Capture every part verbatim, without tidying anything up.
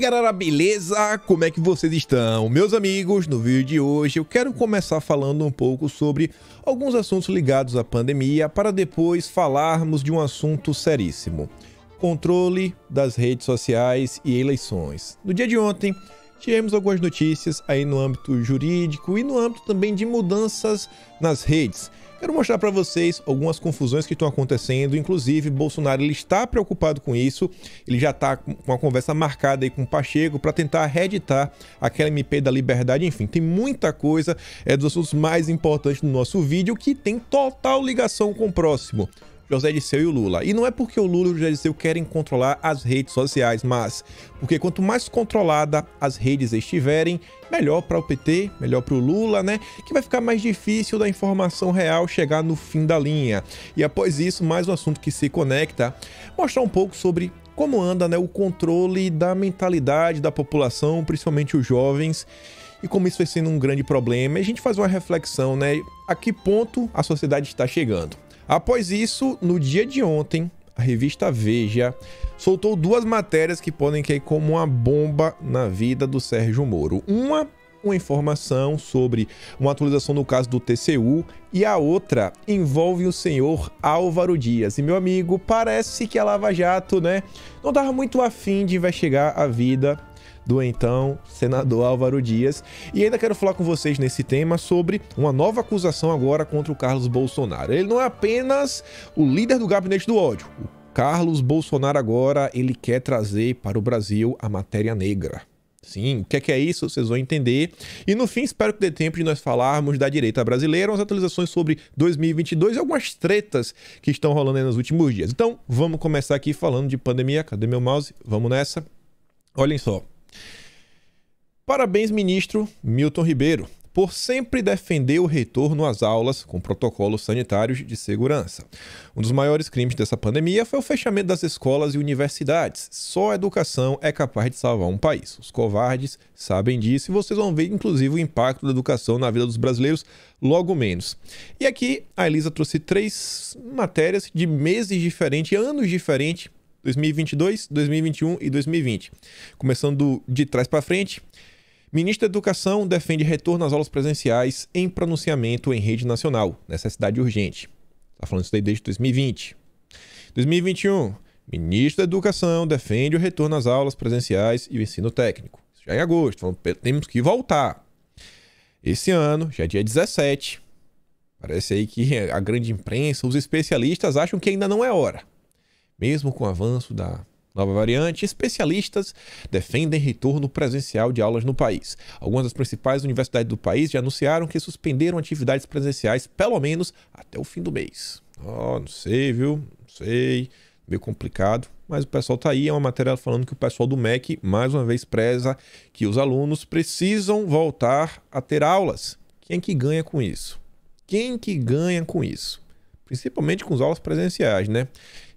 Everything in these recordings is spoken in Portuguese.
galera, beleza? Como é que vocês estão? Meus amigos, no vídeo de hoje eu quero começar falando um pouco sobre alguns assuntos ligados à pandemia para depois falarmos de um assunto seríssimo: controle das redes sociais e eleições. No dia de ontem, tivemos algumas notícias aí no âmbito jurídico e no âmbito também de mudanças nas redes. Quero mostrar para vocês algumas confusões que estão acontecendo, inclusive Bolsonaro ele está preocupado com isso, ele já está com uma conversa marcada aí com o Pacheco para tentar reeditar aquela M P da Liberdade, enfim, tem muita coisa, é dos assuntos mais importantes do nosso vídeo que tem total ligação com o próximo, José Dirceu e o Lula. E não é porque o Lula e o José Dirceu querem controlar as redes sociais, mas porque quanto mais controlada as redes estiverem, melhor para o P T, melhor para o Lula, né? Que vai ficar mais difícil da informação real chegar no fim da linha. E após isso, mais um assunto que se conecta, mostrar um pouco sobre como anda, né, o controle da mentalidade da população, principalmente os jovens, e como isso vai sendo um grande problema. E a gente faz uma reflexão, né? A que ponto a sociedade está chegando? Após isso, no dia de ontem, a revista Veja soltou duas matérias que podem cair como uma bomba na vida do Sérgio Moro. Uma, uma informação sobre uma atualização no caso do T C U e a outra envolve o senhor Álvaro Dias. E, meu amigo, parece que a Lava Jato, né, não estava muito afim de investigar a vida do então senador Álvaro Dias. E ainda quero falar com vocês nesse tema sobre uma nova acusação agora contra o Carlos Bolsonaro. Ele não é apenas o líder do gabinete do ódio. O Carlos Bolsonaro agora, ele quer trazer para o Brasil a matéria negra. Sim, o que é que é isso? Vocês vão entender. E no fim, espero que dê tempo de nós falarmos da direita brasileira, umas atualizações sobre dois mil e vinte e dois e algumas tretas que estão rolando aí nos últimos dias. Então, vamos começar aqui falando de pandemia. Cadê meu mouse? Vamos nessa. Olhem só. Parabéns, ministro Milton Ribeiro, por sempre defender o retorno às aulas com protocolos sanitários de segurança. Um dos maiores crimes dessa pandemia foi o fechamento das escolas e universidades. Só a educação é capaz de salvar um país. Os covardes sabem disso e vocês vão ver, inclusive, o impacto da educação na vida dos brasileiros logo menos. E aqui a Elisa trouxe três matérias de meses diferentes, anos diferentes, dois mil e vinte e dois, dois mil e vinte e um e dois mil e vinte. Começando de trás para frente, ministro da Educação defende retorno às aulas presenciais em pronunciamento em rede nacional. Necessidade urgente. Está falando isso daí desde dois mil e vinte. dois mil e vinte e um, ministro da Educação defende o retorno às aulas presenciais e o ensino técnico. Isso já em agosto, falando, temos que voltar. Esse ano, já dia dezessete, parece aí que a grande imprensa, os especialistas acham que ainda não é hora. Mesmo com o avanço da nova variante, especialistas defendem retorno presencial de aulas no país. Algumas das principais universidades do país já anunciaram que suspenderam atividades presenciais, pelo menos até o fim do mês. Oh, não sei, viu? Não sei. Meio complicado. Mas o pessoal tá aí. É uma matéria falando que o pessoal do M E C, mais uma vez, preza que os alunos precisam voltar a ter aulas. Quem que ganha com isso? Quem que ganha com isso? Principalmente com as aulas presenciais, né?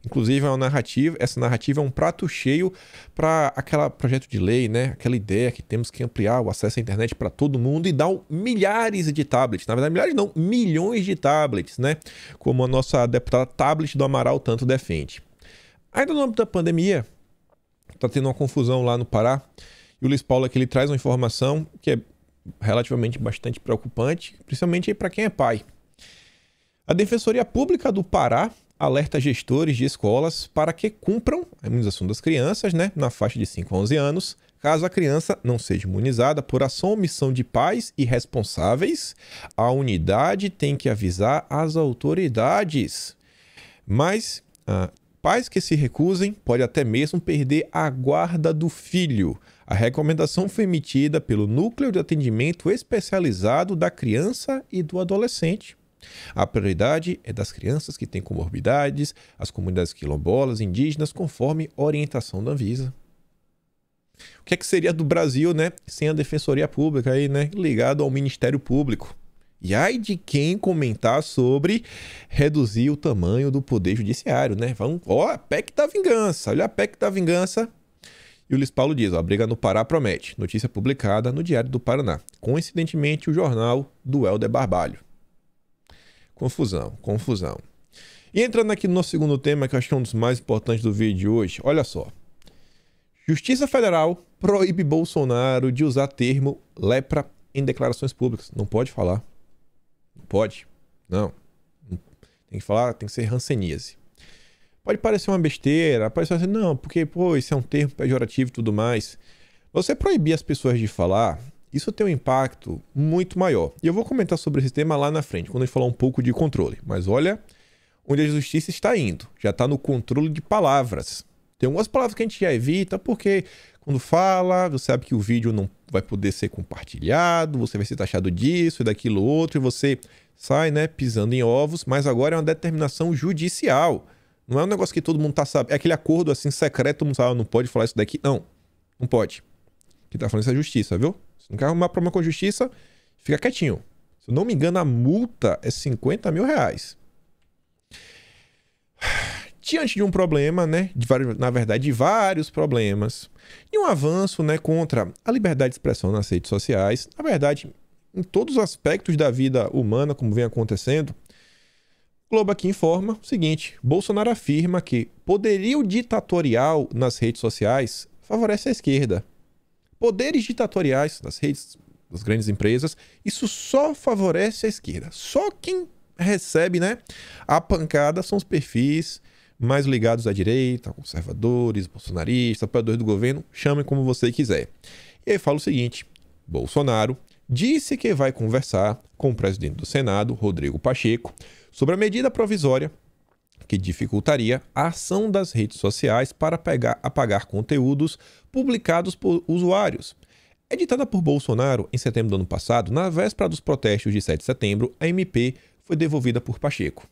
Inclusive, é uma narrativa, essa narrativa é um prato cheio para aquele projeto de lei, né? Aquela ideia que temos que ampliar o acesso à internet para todo mundo e dar milhares de tablets. Na verdade, milhares não, milhões de tablets, né? Como a nossa deputada tablet do Amaral tanto defende. Ainda no âmbito da pandemia, está tendo uma confusão lá no Pará. E o Luiz Paulo aqui ele traz uma informação que é relativamente bastante preocupante, principalmente para quem é pai. A Defensoria Pública do Pará alerta gestores de escolas para que cumpram a imunização das crianças, né, na faixa de cinco a onze anos, caso a criança não seja imunizada por ação ou omissão de pais e responsáveis, a unidade tem que avisar as autoridades. Mas ah, pais que se recusem podem até mesmo perder a guarda do filho. A recomendação foi emitida pelo Núcleo de Atendimento Especializado da Criança e do Adolescente. A prioridade é das crianças que têm comorbidades, as comunidades quilombolas, indígenas, conforme orientação da Anvisa. O que é que seria do Brasil, né, sem a Defensoria Pública aí, né, ligado ao Ministério Público? E ai de quem comentar sobre reduzir o tamanho do Poder Judiciário, né? Vamos, ó, a P E C da vingança, olha a P E C da vingança. E o Luiz Paulo diz, ó, a briga no Pará promete. Notícia publicada no Diário do Paraná. Coincidentemente, o jornal do Helder Barbalho. Confusão, confusão. E entrando aqui no nosso segundo tema, que eu acho que é um dos mais importantes do vídeo de hoje, olha só. Justiça Federal proíbe Bolsonaro de usar termo lepra em declarações públicas. Não pode falar. Não pode. Não. Tem que falar, tem que ser hanseníase. Pode parecer uma besteira, pode parecer assim, não, porque, pô, isso é um termo pejorativo e tudo mais. Você proibir as pessoas de falar, isso tem um impacto muito maior. E eu vou comentar sobre esse tema lá na frente, quando a gente falar um pouco de controle. Mas olha onde a justiça está indo. Já está no controle de palavras. Tem algumas palavras que a gente já evita, porque quando fala, você sabe que o vídeo não vai poder ser compartilhado, você vai ser taxado disso e daquilo outro, e você sai, né, pisando em ovos, mas agora é uma determinação judicial. Não é um negócio que todo mundo tá sabendo. É aquele acordo assim secreto, todo mundo sabe, não pode falar isso daqui. Não, não pode. Quem tá falando isso é a justiça, viu? Se não quer arrumar problema com a justiça, fica quietinho. Se eu não me engano, a multa é cinquenta mil reais. Diante de um problema, né, de vários, na verdade, de vários problemas, e um avanço, né, contra a liberdade de expressão nas redes sociais, na verdade, em todos os aspectos da vida humana, como vem acontecendo, Globo aqui informa o seguinte: Bolsonaro afirma que poderio ditatorial nas redes sociais favorece a esquerda. Poderes ditatoriais nas redes das grandes empresas, isso só favorece a esquerda. Só quem recebe, né, a pancada são os perfis mais ligados à direita, conservadores, bolsonaristas, apoiadores do governo, chamem como você quiser. E aí fala o seguinte: Bolsonaro disse que vai conversar com o presidente do Senado, Rodrigo Pacheco, sobre a medida provisória que dificultaria a ação das redes sociais para pegar, apagar conteúdos publicados por usuários. Editada por Bolsonaro em setembro do ano passado, na véspera dos protestos de sete de setembro, a M P foi devolvida por Pacheco.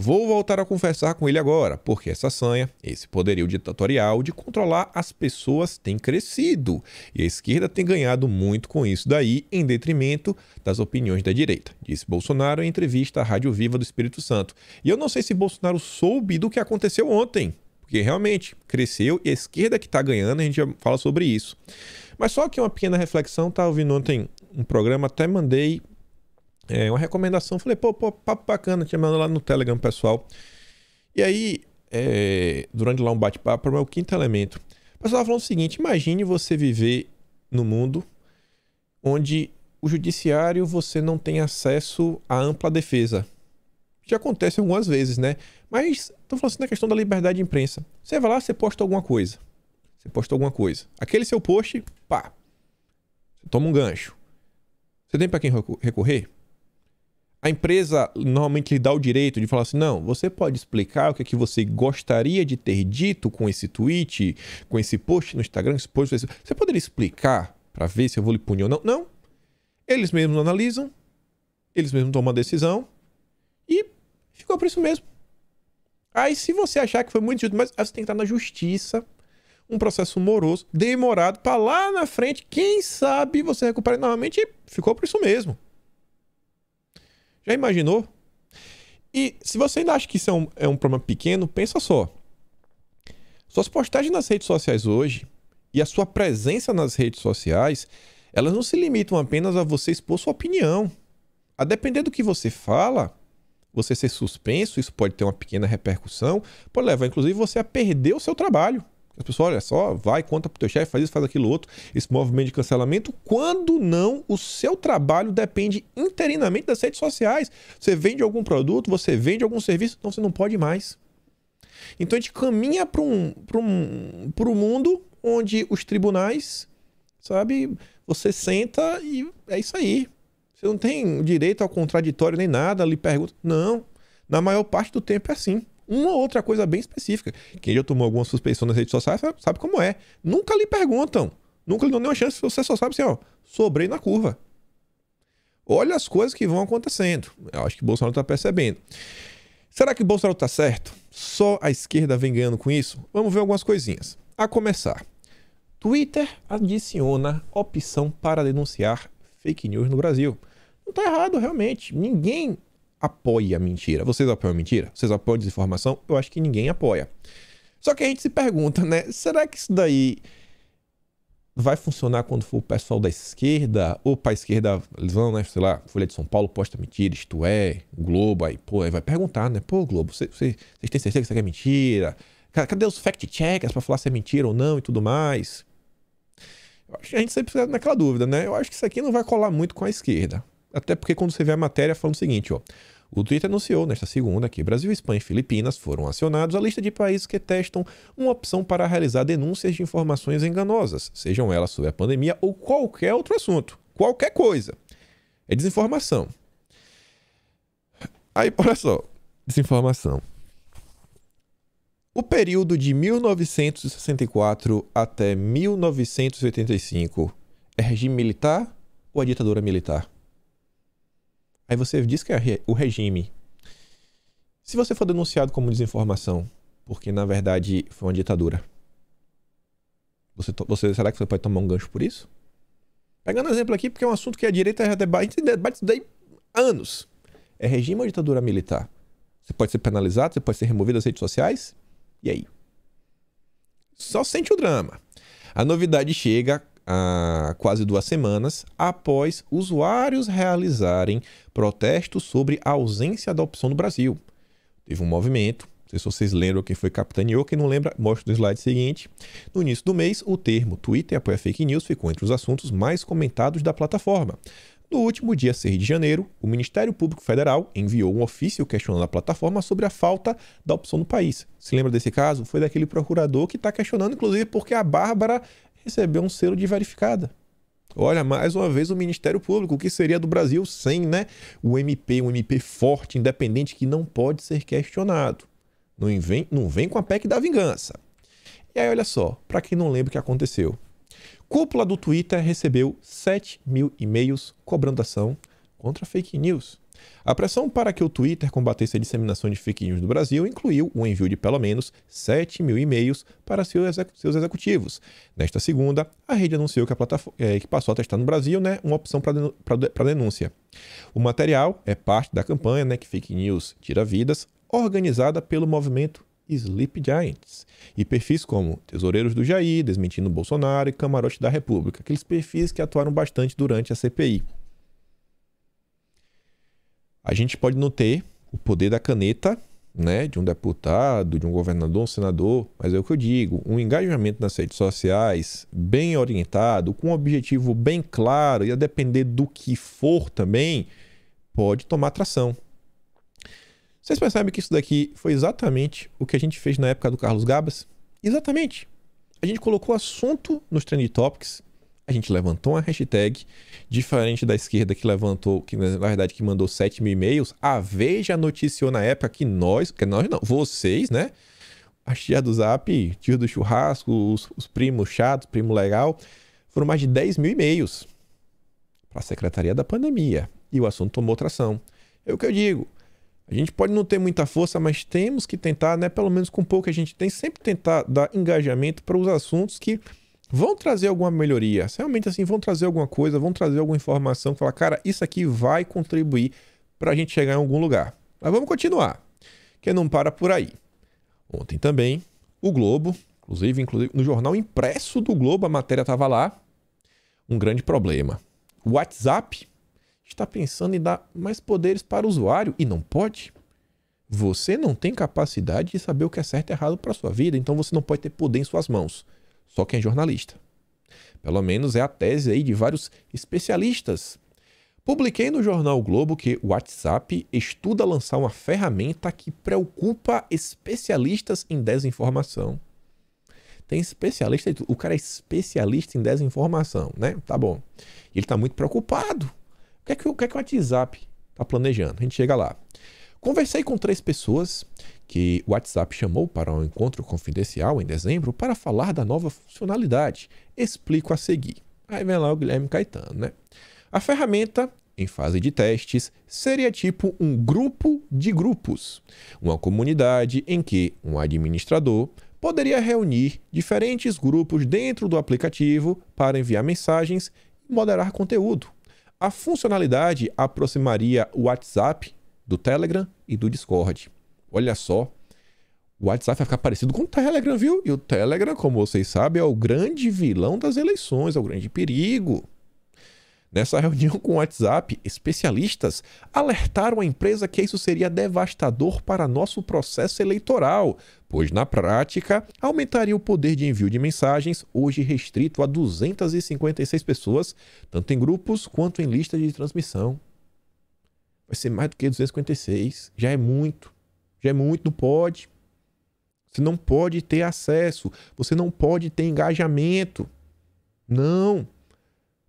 Vou voltar a conversar com ele agora, porque essa sanha, esse poderio ditatorial de controlar as pessoas tem crescido e a esquerda tem ganhado muito com isso daí, em detrimento das opiniões da direita, disse Bolsonaro em entrevista à Rádio Viva do Espírito Santo. E eu não sei se Bolsonaro soube do que aconteceu ontem, porque realmente cresceu e a esquerda que está ganhando, a gente já fala sobre isso. Mas só que uma pequena reflexão, tá ouvindo ontem um programa, até mandei... É uma recomendação, falei, pô, pô, papo bacana, tinha mandado lá no Telegram, pessoal. E aí, é, durante lá um bate-papo, é o quinto elemento. O pessoal falou o seguinte: imagine você viver no mundo onde o judiciário você não tem acesso à ampla defesa. Já acontece algumas vezes, né? Mas tô falando assim na questão da liberdade de imprensa. Você vai lá, você posta alguma coisa. Você posta alguma coisa. Aquele seu post, pá, você toma um gancho. Você tem para quem recorrer? A empresa normalmente lhe dá o direito de falar assim: não, você pode explicar o que é que você gostaria de ter dito com esse tweet, com esse post no Instagram, esse post no Facebook. Você poderia explicar para ver se eu vou lhe punir ou não? Não. Eles mesmos analisam, eles mesmos tomam a decisão e ficou por isso mesmo. Aí, se você achar que foi muito justo, mas você tem que estar na justiça, um processo moroso, demorado, para lá na frente, quem sabe você recupera novamente e ficou por isso mesmo. Já imaginou? E se você ainda acha que isso é um, é um problema pequeno, pensa só. Suas postagens nas redes sociais hoje e a sua presença nas redes sociais, elas não se limitam apenas a você expor sua opinião. A depender do que você fala, você ser suspenso, isso pode ter uma pequena repercussão, pode levar inclusive você a perder o seu trabalho. As pessoas, olha só, vai, conta pro teu chefe, faz isso, faz aquilo outro, esse movimento de cancelamento, quando não, o seu trabalho depende interinamente das redes sociais. Você vende algum produto, você vende algum serviço, então você não pode mais. Então a gente caminha para um, para um, para um mundo onde os tribunais, sabe, você senta e é isso aí. Você não tem direito ao contraditório nem nada, lhe pergunta. Não, na maior parte do tempo é assim. Uma outra coisa bem específica. Quem já tomou alguma suspeição nas redes sociais sabe como é. Nunca lhe perguntam. Nunca lhe dão nenhuma chance. Você só sabe assim, ó, sobrei na curva. Olha as coisas que vão acontecendo. Eu acho que Bolsonaro está percebendo. Será que Bolsonaro está certo? Só a esquerda vem ganhando com isso? Vamos ver algumas coisinhas. A começar. Twitter adiciona opção para denunciar fake news no Brasil. Não está errado, realmente. Ninguém... apoia a mentira. Vocês apoiam a mentira? Vocês apoiam a desinformação? Eu acho que ninguém apoia. Só que a gente se pergunta, né? Será que isso daí vai funcionar quando for o pessoal da esquerda? Ou para a esquerda, eles vão, né? Sei lá, Folha de São Paulo posta mentira, isto é, Globo, aí, pô, aí vai perguntar, né? Pô, Globo, vocês têm certeza que isso aqui é mentira? Cadê os fact-checkers para falar se é mentira ou não e tudo mais? A gente sempre fica naquela dúvida, né? Eu acho que isso aqui não vai colar muito com a esquerda. Até porque quando você vê a matéria falando o seguinte, ó. O Twitter anunciou nesta segunda que Brasil, Espanha e Filipinas foram acionados à lista de países que testam uma opção para realizar denúncias de informações enganosas, sejam elas sobre a pandemia ou qualquer outro assunto. Qualquer coisa. É desinformação. Aí, olha só. Desinformação. O período de mil novecentos e sessenta e quatro até mil novecentos e oitenta e cinco é regime militar ou a ditadura militar? Aí você diz que é o regime. Se você for denunciado como desinformação, porque na verdade foi uma ditadura, você, você, será que você pode tomar um gancho por isso? Pegando um exemplo aqui, porque é um assunto que a direita já debate, debate isso daí há anos. É regime ou ditadura militar? Você pode ser penalizado, você pode ser removido das redes sociais? E aí? Só sente o drama. A novidade chega há quase duas semanas após usuários realizarem protestos sobre a ausência da opção no Brasil. Teve um movimento, não sei se vocês lembram quem foi capitaneou, quem não lembra, mostra no slide seguinte. No início do mês, o termo Twitter apoia fake news ficou entre os assuntos mais comentados da plataforma. No último dia seis de janeiro, o Ministério Público Federal enviou um ofício questionando a plataforma sobre a falta da opção no país. Se lembra desse caso? Foi daquele procurador que está questionando, inclusive, porque a Bárbara recebeu um selo de verificada. Olha, mais uma vez o Ministério Público, o que seria do Brasil sem, né, o M P, um M P forte, independente, que não pode ser questionado. Não vem, não vem com a P E C da vingança. E aí, olha só, para quem não lembra o que aconteceu. Cúpula do Twitter recebeu sete mil e-mails cobrando ação contra fake news. A pressão para que o Twitter combatesse a disseminação de fake news no Brasil incluiu o envio de pelo menos sete mil e-mails para seus executivos. Nesta segunda, a rede anunciou que, a plataforma, é, que passou a testar no Brasil, né, uma opção para denúncia. O material é parte da campanha, né, que Fake News Tira Vidas, organizada pelo movimento Sleep Giants e perfis como Tesoureiros do Jair, Desmentindo Bolsonaro e Camarote da República, aqueles perfis que atuaram bastante durante a C P I. A gente pode não ter o poder da caneta, né, de um deputado, de um governador, um senador, mas é o que eu digo, um engajamento nas redes sociais bem orientado, com um objetivo bem claro e a depender do que for também, pode tomar tração. Vocês percebem que isso daqui foi exatamente o que a gente fez na época do Carlos Gabas? Exatamente. A gente colocou assunto nos Trending Topics, a gente levantou uma hashtag, diferente da esquerda que levantou, que na verdade que mandou sete mil e-mails, a Veja noticiou na época que nós, que nós não, vocês, né? As tias do Zap, tios do churrasco, os, os primos chatos, primo legal, foram mais de dez mil e-mails para a Secretaria da Pandemia. E o assunto tomou tração. É o que eu digo. A gente pode não ter muita força, mas temos que tentar, né, pelo menos com o pouco que a gente tem, sempre tentar dar engajamento para os assuntos que vão trazer alguma melhoria. Realmente, assim, vão trazer alguma coisa, vão trazer alguma informação, falar, cara, isso aqui vai contribuir para a gente chegar em algum lugar. Mas vamos continuar, que não para por aí. Ontem também, o Globo, inclusive, inclusive no jornal impresso do Globo, a matéria estava lá, um grande problema. O WhatsApp está pensando em dar mais poderes para o usuário e não pode. Você não tem capacidade de saber o que é certo e errado para a sua vida, então você não pode ter poder em suas mãos. Só quem é jornalista. Pelo menos é a tese aí de vários especialistas. Publiquei no jornal Globo que o WhatsApp estuda lançar uma ferramenta que preocupa especialistas em desinformação. Tem especialista, o cara é especialista em desinformação, né? Tá bom. Ele está muito preocupado. O que, é que, o que é que o WhatsApp está planejando? A gente chega lá. Conversei com três pessoas que o WhatsApp chamou para um encontro confidencial em dezembro para falar da nova funcionalidade. Explico a seguir. Aí vem lá o Guilherme Caetano, né? A ferramenta, em fase de testes, seria tipo um grupo de grupos. Uma comunidade em que um administrador poderia reunir diferentes grupos dentro do aplicativo para enviar mensagens e moderar conteúdo. A funcionalidade aproximaria o WhatsApp do Telegram e do Discord. Olha só, o WhatsApp vai ficar parecido com o Telegram, viu? E o Telegram, como vocês sabem, é o grande vilão das eleições, é o grande perigo. Nessa reunião com o WhatsApp, especialistas alertaram a empresa que isso seria devastador para nosso processo eleitoral, pois, na prática, aumentaria o poder de envio de mensagens, hoje restrito a duzentas e cinquenta e seis pessoas, tanto em grupos quanto em listas de transmissão. Vai ser mais do que duzentas e cinquenta e seis, já é muito, já é muito, não pode. Você não pode ter acesso, você não pode ter engajamento. Não.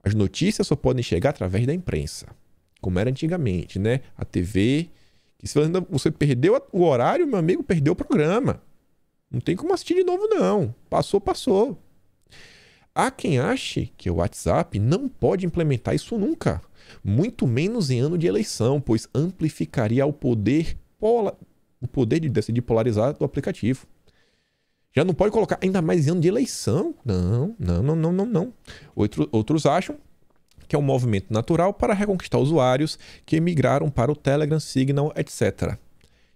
As notícias só podem chegar através da imprensa, como era antigamente, né? A T V, que se você perdeu o horário, meu amigo, perdeu o programa. Não tem como assistir de novo, não. Passou, passou. Há quem ache que o WhatsApp não pode implementar isso nunca, muito menos em ano de eleição, pois amplificaria o poder, pola, o poder de decidir polarizar do aplicativo. Já não pode colocar, ainda mais em ano de eleição. Não, não, não, não, não, não. Outro, outros acham que é um movimento natural para reconquistar usuários que emigraram para o Telegram, Signal, etcétera.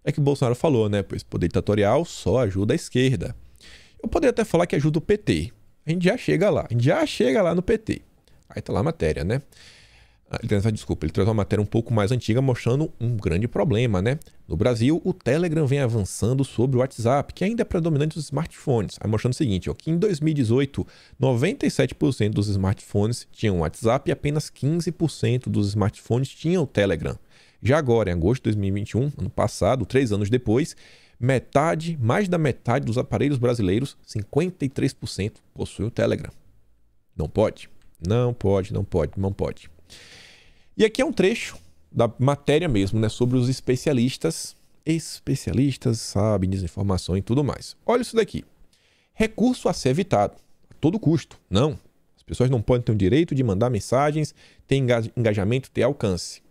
É que o Bolsonaro falou, né? Pois poder ditatorial só ajuda a esquerda. Eu poderia até falar que ajuda o P T. A gente já chega lá. A gente já chega lá no P T. Aí tá lá a matéria, né? Ele traz, desculpa, ele traz uma matéria um pouco mais antiga mostrando um grande problema, né? No Brasil, o Telegram vem avançando sobre o WhatsApp, que ainda é predominante nos smartphones. Aí mostrando o seguinte, ó, que em dois mil e dezoito, noventa e sete por cento dos smartphones tinham WhatsApp e apenas quinze por cento dos smartphones tinham o Telegram. Já agora, em agosto de dois mil e vinte e um, ano passado, três anos depois, metade, mais da metade dos aparelhos brasileiros, cinquenta e três por cento, possuem o Telegram. Não pode, não pode, não pode, não pode. E aqui é um trecho da matéria mesmo, né? Sobre os especialistas. Especialistas sabem, desinformação e tudo mais. Olha isso daqui. Recurso a ser evitado. A todo custo. Não. As pessoas não podem ter o direito de mandar mensagens, ter engajamento, ter alcance.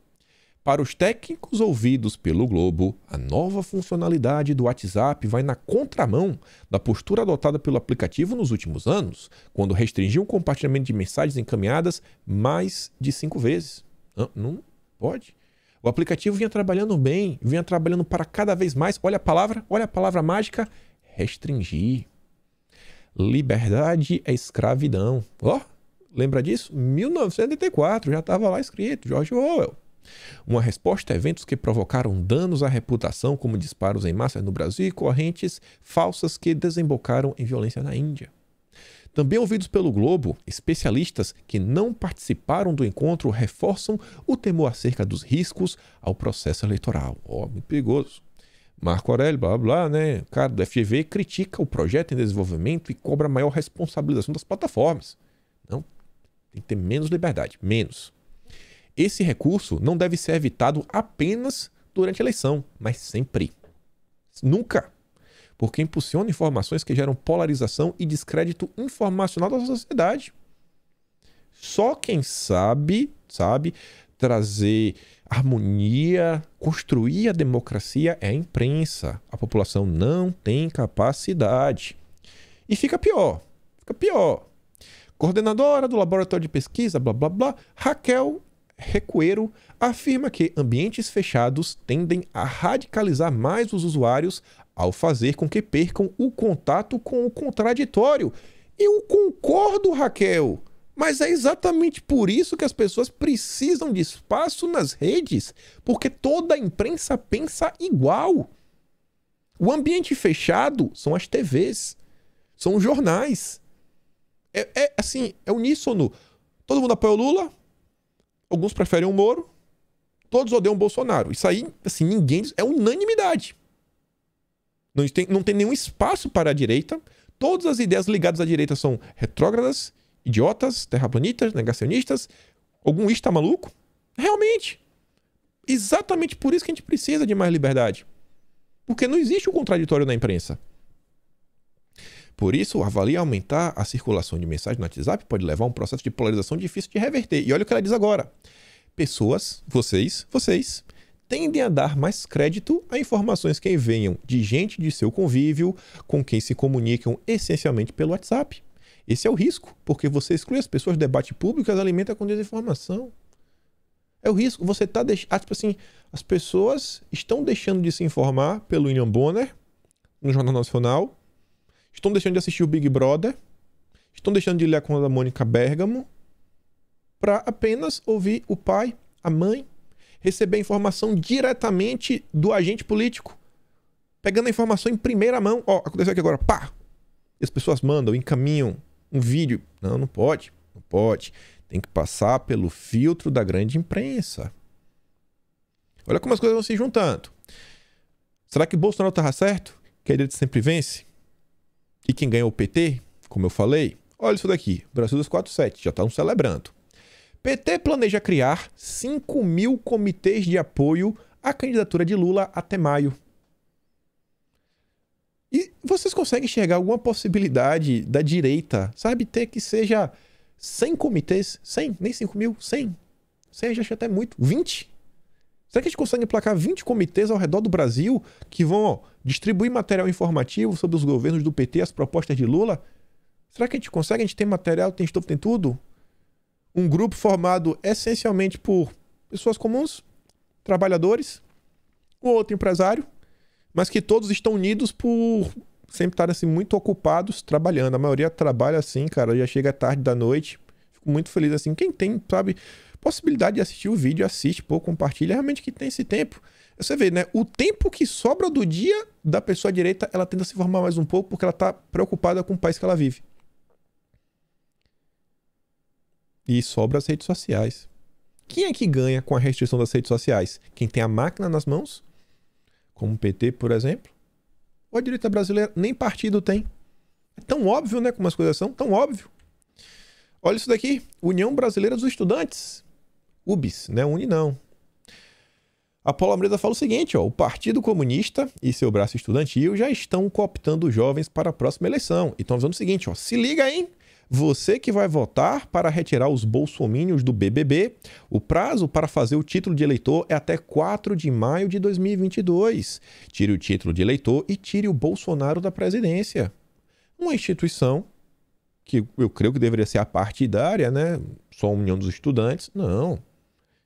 Para os técnicos ouvidos pelo Globo, a nova funcionalidade do WhatsApp vai na contramão da postura adotada pelo aplicativo nos últimos anos, quando restringiu o compartilhamento de mensagens encaminhadas mais de cinco vezes. Não, não pode. O aplicativo vinha trabalhando bem, vinha trabalhando para cada vez mais, olha a palavra, olha a palavra mágica, restringir. Liberdade é escravidão. Ó, lembra disso? mil novecentos e oitenta e quatro, já estava lá escrito, George Orwell. Uma resposta a eventos que provocaram danos à reputação, como disparos em massa no Brasil e correntes falsas que desembocaram em violência na Índia. Também ouvidos pelo Globo, especialistas que não participaram do encontro reforçam o temor acerca dos riscos ao processo eleitoral. Ó, oh, muito perigoso. Marco Aurélio, blá, blá, né? O cara do F G V critica o projeto em desenvolvimento e cobra maior responsabilização das plataformas. Não, tem que ter menos liberdade, menos. Esse recurso não deve ser evitado apenas durante a eleição, mas sempre. Nunca. Porque impulsiona informações que geram polarização e descrédito informacional da sociedade. Só quem sabe, sabe, trazer harmonia, construir a democracia é a imprensa. A população não tem capacidade. E fica pior, fica pior. Coordenadora do laboratório de pesquisa, blá, blá, blá, Raquel Recuero afirma que ambientes fechados tendem a radicalizar mais os usuários ao fazer com que percam o contato com o contraditório. Eu concordo, Raquel, mas é exatamente por isso que as pessoas precisam de espaço nas redes, porque toda a imprensa pensa igual. O ambiente fechado são as T Vs, são os jornais. É, é assim, é uníssono. Todo mundo apoia o Lula? Alguns preferem o Moro, todos odeiam o Bolsonaro. Isso aí, assim, ninguém... É unanimidade. Não tem, não tem nenhum espaço para a direita. Todas as ideias ligadas à direita são retrógradas, idiotas, terraplanistas, negacionistas. Algum está maluco? Realmente. Exatamente por isso que a gente precisa de mais liberdade. Porque não existe o contraditório na imprensa. Por isso, avalia aumentar a circulação de mensagens no WhatsApp pode levar a um processo de polarização difícil de reverter. E olha o que ela diz agora. Pessoas, vocês, vocês, tendem a dar mais crédito a informações que venham de gente de seu convívio com quem se comunicam essencialmente pelo WhatsApp. Esse é o risco, porque você exclui as pessoas do debate público e as alimenta com desinformação. É o risco. Você está deixando... Tipo assim, as pessoas estão deixando de se informar pelo William Bonner, no Jornal Nacional, estão deixando de assistir o Big Brother, estão deixando de ler a conta da Mônica Bergamo, para apenas ouvir o pai, a mãe, receber a informação diretamente do agente político, pegando a informação em primeira mão. Ó, aconteceu aqui agora, pá! As pessoas mandam, encaminham um vídeo. Não, não pode, não pode. Tem que passar pelo filtro da grande imprensa. Olha como as coisas vão se juntando. Será que Bolsonaro estava certo? Que a direita sempre vence? E quem ganhou o P T, como eu falei? Olha isso daqui, Brasil duzentos e quarenta e sete, já estão celebrando. P T planeja criar cinco mil comitês de apoio à candidatura de Lula até maio. E vocês conseguem enxergar alguma possibilidade da direita, sabe, ter que seja cem comitês, cem, nem cinco mil, cem, cem já acho até muito, vinte? Será que a gente consegue emplacar vinte comitês ao redor do Brasil que vão ó, distribuir material informativo sobre os governos do P T, as propostas de Lula? Será que a gente consegue? A gente tem material, tem estofo, tem tudo? Um grupo formado essencialmente por pessoas comuns, trabalhadores, um outro empresário, mas que todos estão unidos por sempre estarem assim, muito ocupados trabalhando. A maioria trabalha assim, cara, já chega tarde da noite. Fico muito feliz assim. Quem tem, sabe, possibilidade de assistir o vídeo, assiste, pô, compartilha. Realmente que tem esse tempo. Você vê, né? O tempo que sobra do dia da pessoa à direita, ela tenta se formar mais um pouco porque ela tá preocupada com o país que ela vive. E sobra as redes sociais. Quem é que ganha com a restrição das redes sociais? Quem tem a máquina nas mãos? Como o P T, por exemplo, ou a direita brasileira, nem partido tem. É tão óbvio, né, como as coisas são, tão óbvio. Olha isso daqui, União Brasileira dos Estudantes, U B S, né, Uni não. A Paula Mreza fala o seguinte, ó, o Partido Comunista e seu braço estudantil já estão cooptando jovens para a próxima eleição. E estão dizendo o seguinte, ó, se liga, hein? Você que vai votar para retirar os bolsominions do B B B, o prazo para fazer o título de eleitor é até quatro de maio de dois mil e vinte e dois. Tire o título de eleitor e tire o Bolsonaro da presidência. Uma instituição que eu creio que deveria ser apartidária, né? Só a União dos Estudantes. Não.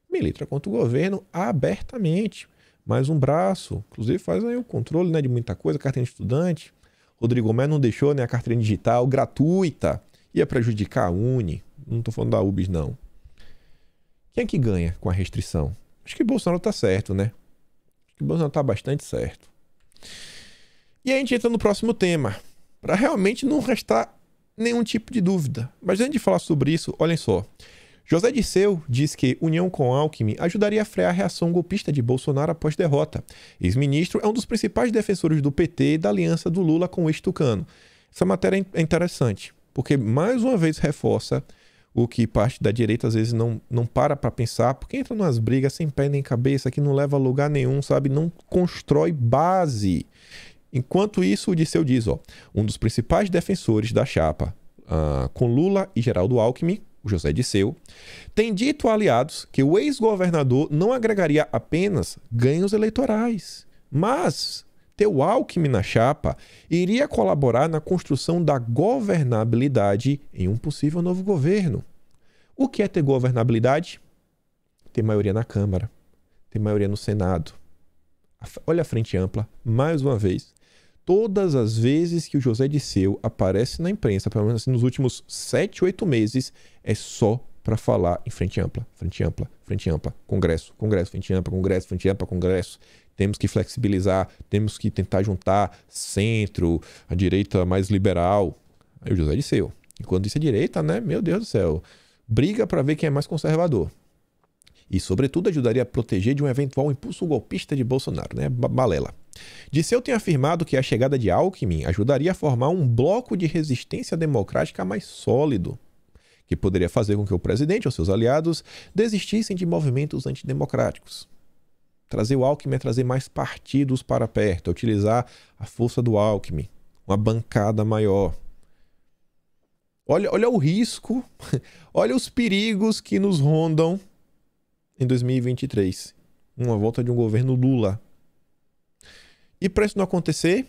Milita contra o governo abertamente. Mais um braço. Inclusive faz aí o controle, né, de muita coisa, carteira de estudante. Rodrigo Maia não deixou, né, a carteira digital gratuita. Ia prejudicar a Uni. Não tô falando da U B S, não. Quem é que ganha com a restrição? Acho que Bolsonaro tá certo, né? Acho que Bolsonaro tá bastante certo. E a gente entra no próximo tema, para realmente não restar nenhum tipo de dúvida. Mas antes de falar sobre isso, olhem só. José Dirceu diz que união com Alckmin ajudaria a frear a reação golpista de Bolsonaro após derrota. Ex-ministro é um dos principais defensores do P T e da aliança do Lula com o ex-tucano. Essa matéria é interessante, porque, mais uma vez, reforça o que parte da direita, às vezes, não, não para para pensar, porque entra numas brigas sem pé nem cabeça, que não leva a lugar nenhum, sabe? Não constrói base. Enquanto isso, o Dirceu diz, ó, um dos principais defensores da chapa uh, com Lula e Geraldo Alckmin, o José Dirceu, tem dito a aliados que o ex-governador não agregaria apenas ganhos eleitorais, mas ter o Alckmin na chapa iria colaborar na construção da governabilidade em um possível novo governo. O que é ter governabilidade? Ter maioria na Câmara, ter maioria no Senado. Olha a frente ampla, mais uma vez. Todas as vezes que o José Dirceu aparece na imprensa, pelo menos assim, nos últimos sete, oito meses, é só para falar em frente ampla, frente ampla, frente ampla, congresso, congresso, frente ampla, congresso, frente ampla, congresso. Temos que flexibilizar, temos que tentar juntar centro, a direita mais liberal. Aí o José Dirceu. Enquanto isso é direita, né? Meu Deus do céu. Briga para ver quem é mais conservador. E, sobretudo, ajudaria a proteger de um eventual impulso golpista de Bolsonaro, né? Balela. Dirceu tem afirmado que a chegada de Alckmin ajudaria a formar um bloco de resistência democrática mais sólido, que poderia fazer com que o presidente ou seus aliados desistissem de movimentos antidemocráticos. Trazer o Alckmin é trazer mais partidos para perto, é utilizar a força do Alckmin, uma bancada maior. Olha, olha o risco, olha os perigos que nos rondam em dois mil e vinte e três. Uma volta de um governo Lula. E para isso não acontecer,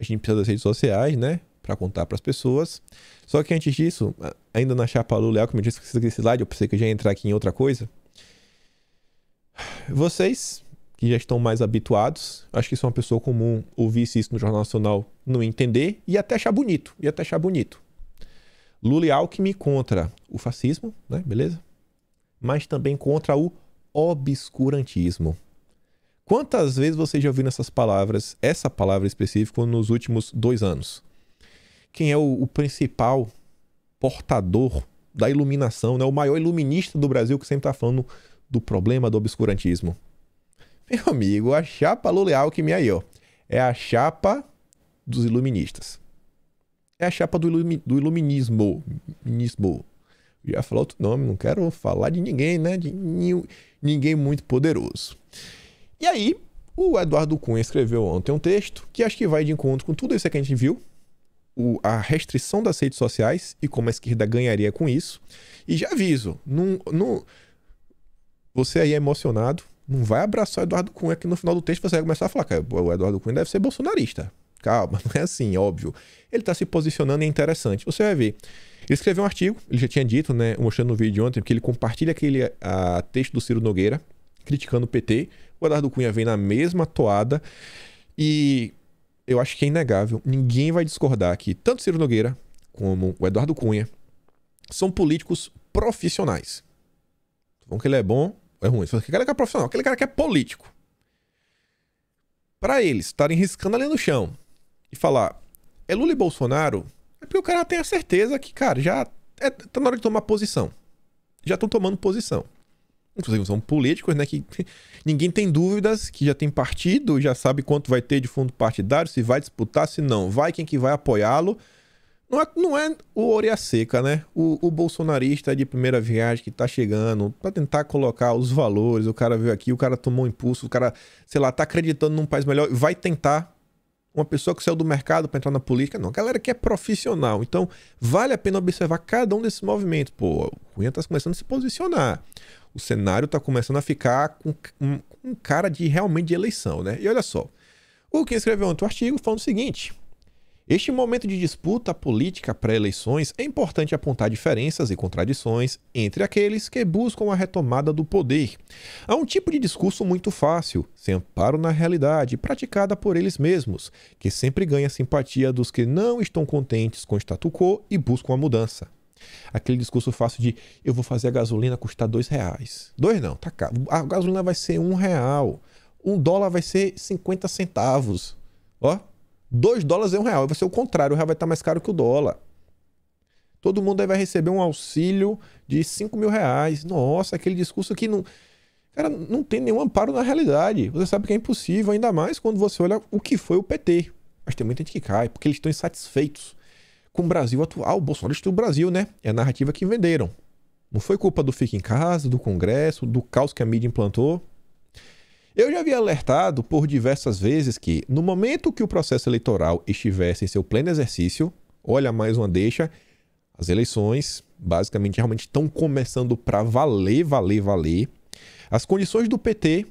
a gente precisa das redes sociais, né? Para contar para as pessoas. Só que antes disso, ainda na chapa Lula e Alckmin, eu disse que esse slide, eu pensei que eu já ia entrar aqui em outra coisa. Vocês, que já estão mais habituados, acho que sou uma pessoa comum, ouvisse isso no Jornal Nacional, não entender e até achar bonito, e até achar bonito. Lula e Alckmin contra o fascismo, né? Beleza? Mas também contra o obscurantismo. Quantas vezes você já ouviu essas palavras, essa palavra específica, nos últimos dois anos? Quem é o, o principal portador da iluminação, né? O maior iluminista do Brasil que sempre está falando do problema do obscurantismo? Meu amigo, a chapa Lula e Alckmin aí, ó. É a chapa dos iluministas. É a chapa do, ilumi, do iluminismo. Iluminismo. Já falou outro nome, não quero falar de ninguém, né? De ninguém muito poderoso. E aí, o Eduardo Cunha escreveu ontem um texto que acho que vai de encontro com tudo isso que a gente viu, o, a restrição das redes sociais e como a esquerda ganharia com isso. E já aviso, não, não, você aí é emocionado, não vai abraçar o Eduardo Cunha, que no final do texto você vai começar a falar que o Eduardo Cunha deve ser bolsonarista. Calma, não é assim, óbvio. Ele está se posicionando e é interessante. Você vai ver. Ele escreveu um artigo, ele já tinha dito, né, mostrando no vídeo de ontem, porque ele compartilha aquele a, texto do Ciro Nogueira, criticando o P T. O Eduardo Cunha vem na mesma toada e eu acho que é inegável, ninguém vai discordar que tanto Ciro Nogueira como o Eduardo Cunha são políticos profissionais. Então, que ele é bom, é ruim. Aquele cara que é profissional, aquele cara que é político. Para eles estarem riscando ali no chão e falar é Lula e Bolsonaro, é porque o cara tem a certeza que, cara, já é, tá na hora de tomar posição. Já estão tomando posição. Inclusive são políticos, né, que ninguém tem dúvidas, que já tem partido, já sabe quanto vai ter de fundo partidário, se vai disputar, se não vai, quem que vai apoiá-lo. Não é, não é o orelha seca, né? O, o bolsonarista de primeira viagem que tá chegando pra tentar colocar os valores, o cara veio aqui, o cara tomou um impulso, o cara, sei lá, tá acreditando num país melhor, vai tentar. Uma pessoa que saiu do mercado pra entrar na política, não. A galera que é profissional. Então, vale a pena observar cada um desses movimentos. Pô, o Cunha tá começando a se posicionar. O cenário tá começando a ficar com um, um cara de realmente de eleição, né? E olha só, o que escreveu ontem o artigo falando o seguinte: este momento de disputa política pré-eleições é importante apontar diferenças e contradições entre aqueles que buscam a retomada do poder. Há um tipo de discurso muito fácil, sem amparo na realidade, praticada por eles mesmos, que sempre ganha a simpatia dos que não estão contentes com o status quo e buscam a mudança. Aquele discurso fácil de eu vou fazer a gasolina custar dois reais. Dois não, tá caro. A gasolina vai ser um real. Um dólar vai ser cinquenta centavos. Ó. dois dólares é um real, vai ser o contrário, o real vai estar mais caro que o dólar. Todo mundo aí vai receber um auxílio de cinco mil reais. Nossa, aquele discurso que não, cara, não tem nenhum amparo na realidade. Você sabe que é impossível, ainda mais quando você olha o que foi o P T. Mas tem muita gente que cai, porque eles estão insatisfeitos com o Brasil atual. O Bolsonaro do Brasil, né? É a narrativa que venderam. Não foi culpa do fica em casa, do Congresso, do caos que a mídia implantou. Eu já havia alertado por diversas vezes que, no momento que o processo eleitoral estivesse em seu pleno exercício, olha mais uma deixa, as eleições basicamente realmente estão começando para valer, valer, valer. As condições do P T,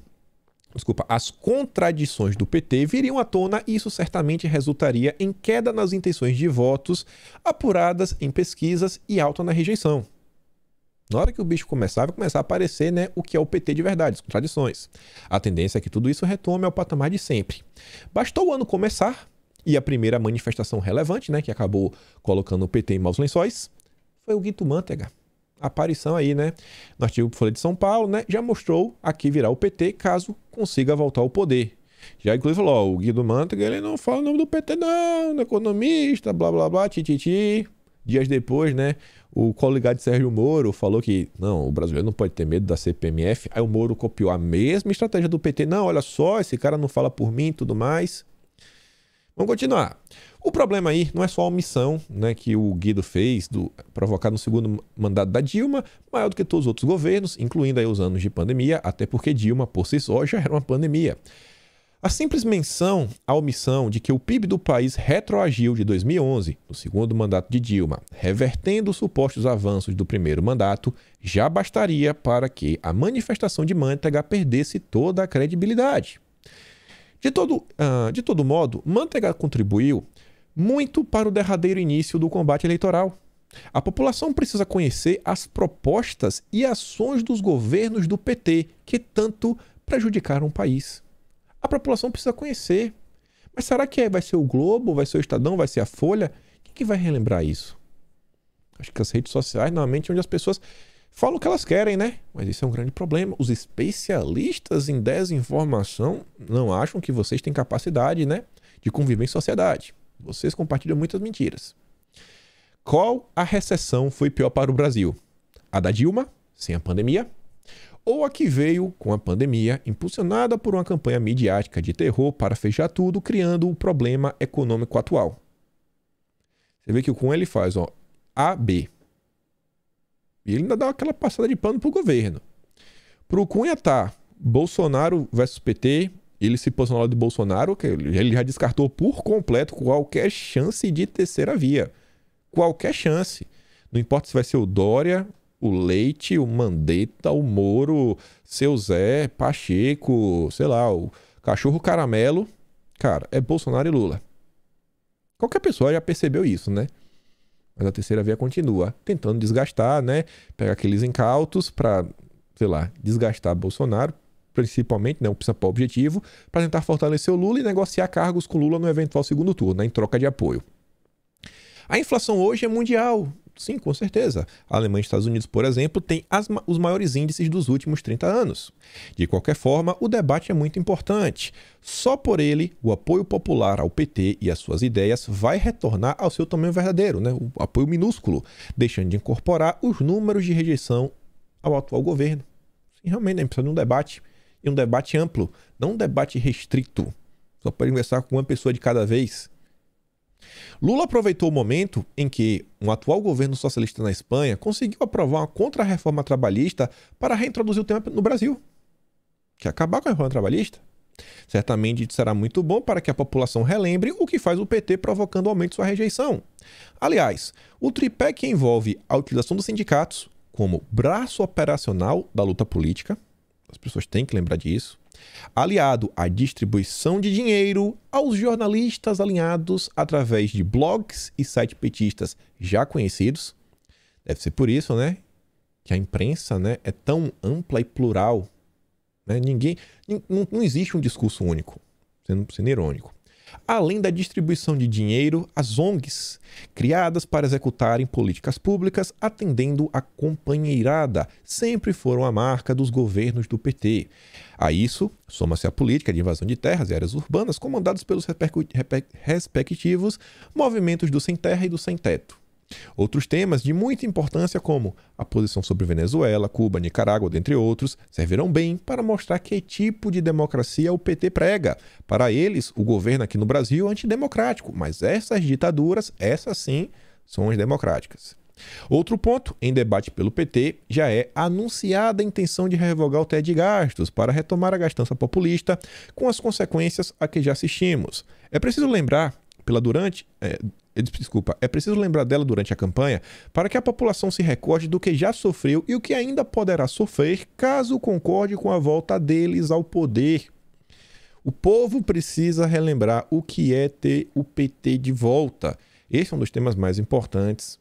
desculpa, as contradições do P T viriam à tona e isso certamente resultaria em queda nas intenções de votos apuradas em pesquisas e alta na rejeição. Na hora que o bicho começar, vai começar a aparecer, né, o que é o P T de verdade, as contradições. A tendência é que tudo isso retome ao patamar de sempre. Bastou o ano começar, e a primeira manifestação relevante, né, que acabou colocando o P T em maus lençóis, foi o Guido Mantega. A aparição aí, né, no artigo que eu falei de São Paulo, né, já mostrou a que virá o P T caso consiga voltar ao poder. Já inclusive falou, ó, o Guido Mantega, ele não fala o nome do P T não, não é economista, blá blá blá, tititi. Ti, ti. Dias depois, né, o coligado de Sérgio Moro falou que não, o brasileiro não pode ter medo da C P M F. Aí o Moro copiou a mesma estratégia do P T. Não, olha só, esse cara não fala por mim e tudo mais. Vamos continuar. O problema aí não é só a omissão, né, que o Guido fez, do, provocado no segundo mandato da Dilma, maior do que todos os outros governos, incluindo aí os anos de pandemia, até porque Dilma, por si só, já era uma pandemia. A simples menção à omissão de que o P I B do país retroagiu de dois mil e onze, no segundo mandato de Dilma, revertendo os supostos avanços do primeiro mandato, já bastaria para que a manifestação de Mantega perdesse toda a credibilidade. De todo, uh, de todo modo, Mantega contribuiu muito para o derradeiro início do combate eleitoral. A população precisa conhecer as propostas e ações dos governos do P T que tanto prejudicaram o país. A população precisa conhecer. Mas será que vai ser o Globo, vai ser o Estadão, vai ser a Folha? Quem que vai relembrar isso? Acho que as redes sociais, normalmente, é onde as pessoas falam o que elas querem, né? Mas isso é um grande problema. Os especialistas em desinformação não acham que vocês têm capacidade, né, de conviver em sociedade. Vocês compartilham muitas mentiras. Qual a recessão foi pior para o Brasil? A da Dilma, sem a pandemia? Ou a que veio com a pandemia, impulsionada por uma campanha midiática de terror para fechar tudo, criando o problema econômico atual? Você vê que o Cunha ele faz, ó, A, B. E ele ainda dá aquela passada de pano pro governo. Pro Cunha tá Bolsonaro versus P T, ele se posicionou de Bolsonaro, que ele já descartou por completo qualquer chance de terceira via. Qualquer chance. Não importa se vai ser o Dória, o Leite, o Mandetta, o Moro, seu Zé, Pacheco, sei lá, o Cachorro Caramelo. Cara, é Bolsonaro e Lula. Qualquer pessoa já percebeu isso, né? Mas a terceira via continua tentando desgastar, né? Pega aqueles incautos para, sei lá, desgastar Bolsonaro, principalmente, né? O principal objetivo, para tentar fortalecer o Lula e negociar cargos com o Lula no eventual segundo turno, né? Em troca de apoio. A inflação hoje é mundial. Sim, com certeza. A Alemanha e Estados Unidos, por exemplo, têm as, os maiores índices dos últimos trinta anos. De qualquer forma, o debate é muito importante. Só por ele, o apoio popular ao P T e às suas ideias vai retornar ao seu tamanho verdadeiro, né? O apoio minúsculo, deixando de incorporar os números de rejeição ao atual governo. Sim, realmente, né? Precisa de um debate, e um debate amplo, não um debate restrito. Só para conversar com uma pessoa de cada vez. Lula aproveitou o momento em que um atual governo socialista na Espanha conseguiu aprovar uma contra-reforma trabalhista para reintroduzir o tema no Brasil. Quer acabar com a reforma trabalhista? Certamente será muito bom para que a população relembre o que faz o P T, provocando o aumento de sua rejeição. Aliás, o tripé que envolve a utilização dos sindicatos como braço operacional da luta política, as pessoas têm que lembrar disso, aliado à distribuição de dinheiro aos jornalistas alinhados através de blogs e sites petistas já conhecidos. Deve ser por isso, né, que a imprensa, né, é tão ampla e plural, né? Ninguém, não, não existe um discurso único, sendo, sendo irônico. Além da distribuição de dinheiro às O N Gs, criadas para executarem políticas públicas atendendo a companheirada, sempre foram a marca dos governos do P T. A isso, soma-se a política de invasão de terras e áreas urbanas comandadas pelos respectivos movimentos do Sem Terra e do Sem Teto. Outros temas de muita importância, como a posição sobre Venezuela, Cuba, Nicarágua, dentre outros, servirão bem para mostrar que tipo de democracia o P T prega. Para eles, o governo aqui no Brasil é antidemocrático, mas essas ditaduras, essas sim, são as democráticas. Outro ponto em debate pelo P T já é a anunciada intenção de revogar o teto de gastos para retomar a gastança populista, com as consequências a que já assistimos. É preciso lembrar, pela durante... É, Desculpa, é preciso lembrar dela durante a campanha para que a população se recorde do que já sofreu e o que ainda poderá sofrer caso concorde com a volta deles ao poder. O povo precisa relembrar o que é ter o P T de volta. Esse é um dos temas mais importantes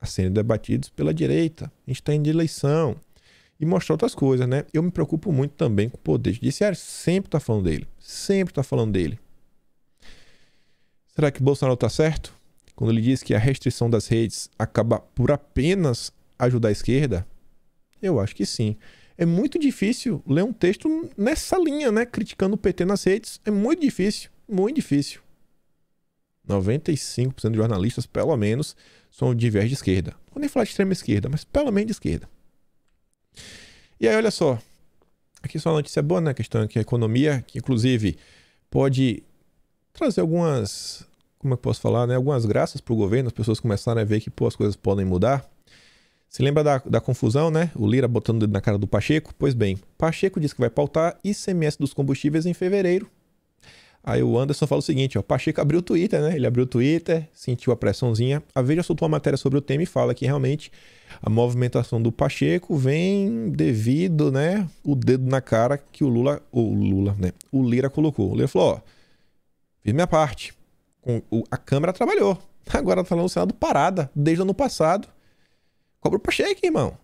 a serem debatidos pela direita. A gente está indo de eleição. E mostrar outras coisas, né? Eu me preocupo muito também com o poder judiciário. Sempre está falando dele. Sempre está falando dele. Será que Bolsonaro está certo quando ele diz que a restrição das redes acaba por apenas ajudar a esquerda? Eu acho que sim. É muito difícil ler um texto nessa linha, né? Criticando o P T nas redes. É muito difícil, muito difícil. noventa e cinco por cento de jornalistas, pelo menos, são de viés de esquerda. Não vou nem falar de extrema esquerda, mas pelo menos de esquerda. E aí, olha só. Aqui só uma notícia boa, né? A questão aqui é a economia, que inclusive pode trazer algumas... como é que eu posso falar, né? Algumas graças para o governo, as pessoas começaram a ver que, pô, as coisas podem mudar. Se lembra da, da confusão, né? O Lira botando o dedo na cara do Pacheco? Pois bem, Pacheco disse que vai pautar I C M S dos combustíveis em fevereiro. Aí o Anderson fala o seguinte, ó, Pacheco abriu o Twitter, né? Ele abriu o Twitter, sentiu a pressãozinha. A Veja soltou uma matéria sobre o tema e fala que realmente a movimentação do Pacheco vem devido, né, o dedo na cara que o Lula, o Lula, né? O Lira colocou. O Lira falou, ó, fiz minha parte. A Câmara trabalhou. Agora tá falando o Senado parada, desde o ano passado. Cobra o Pacheco, irmão.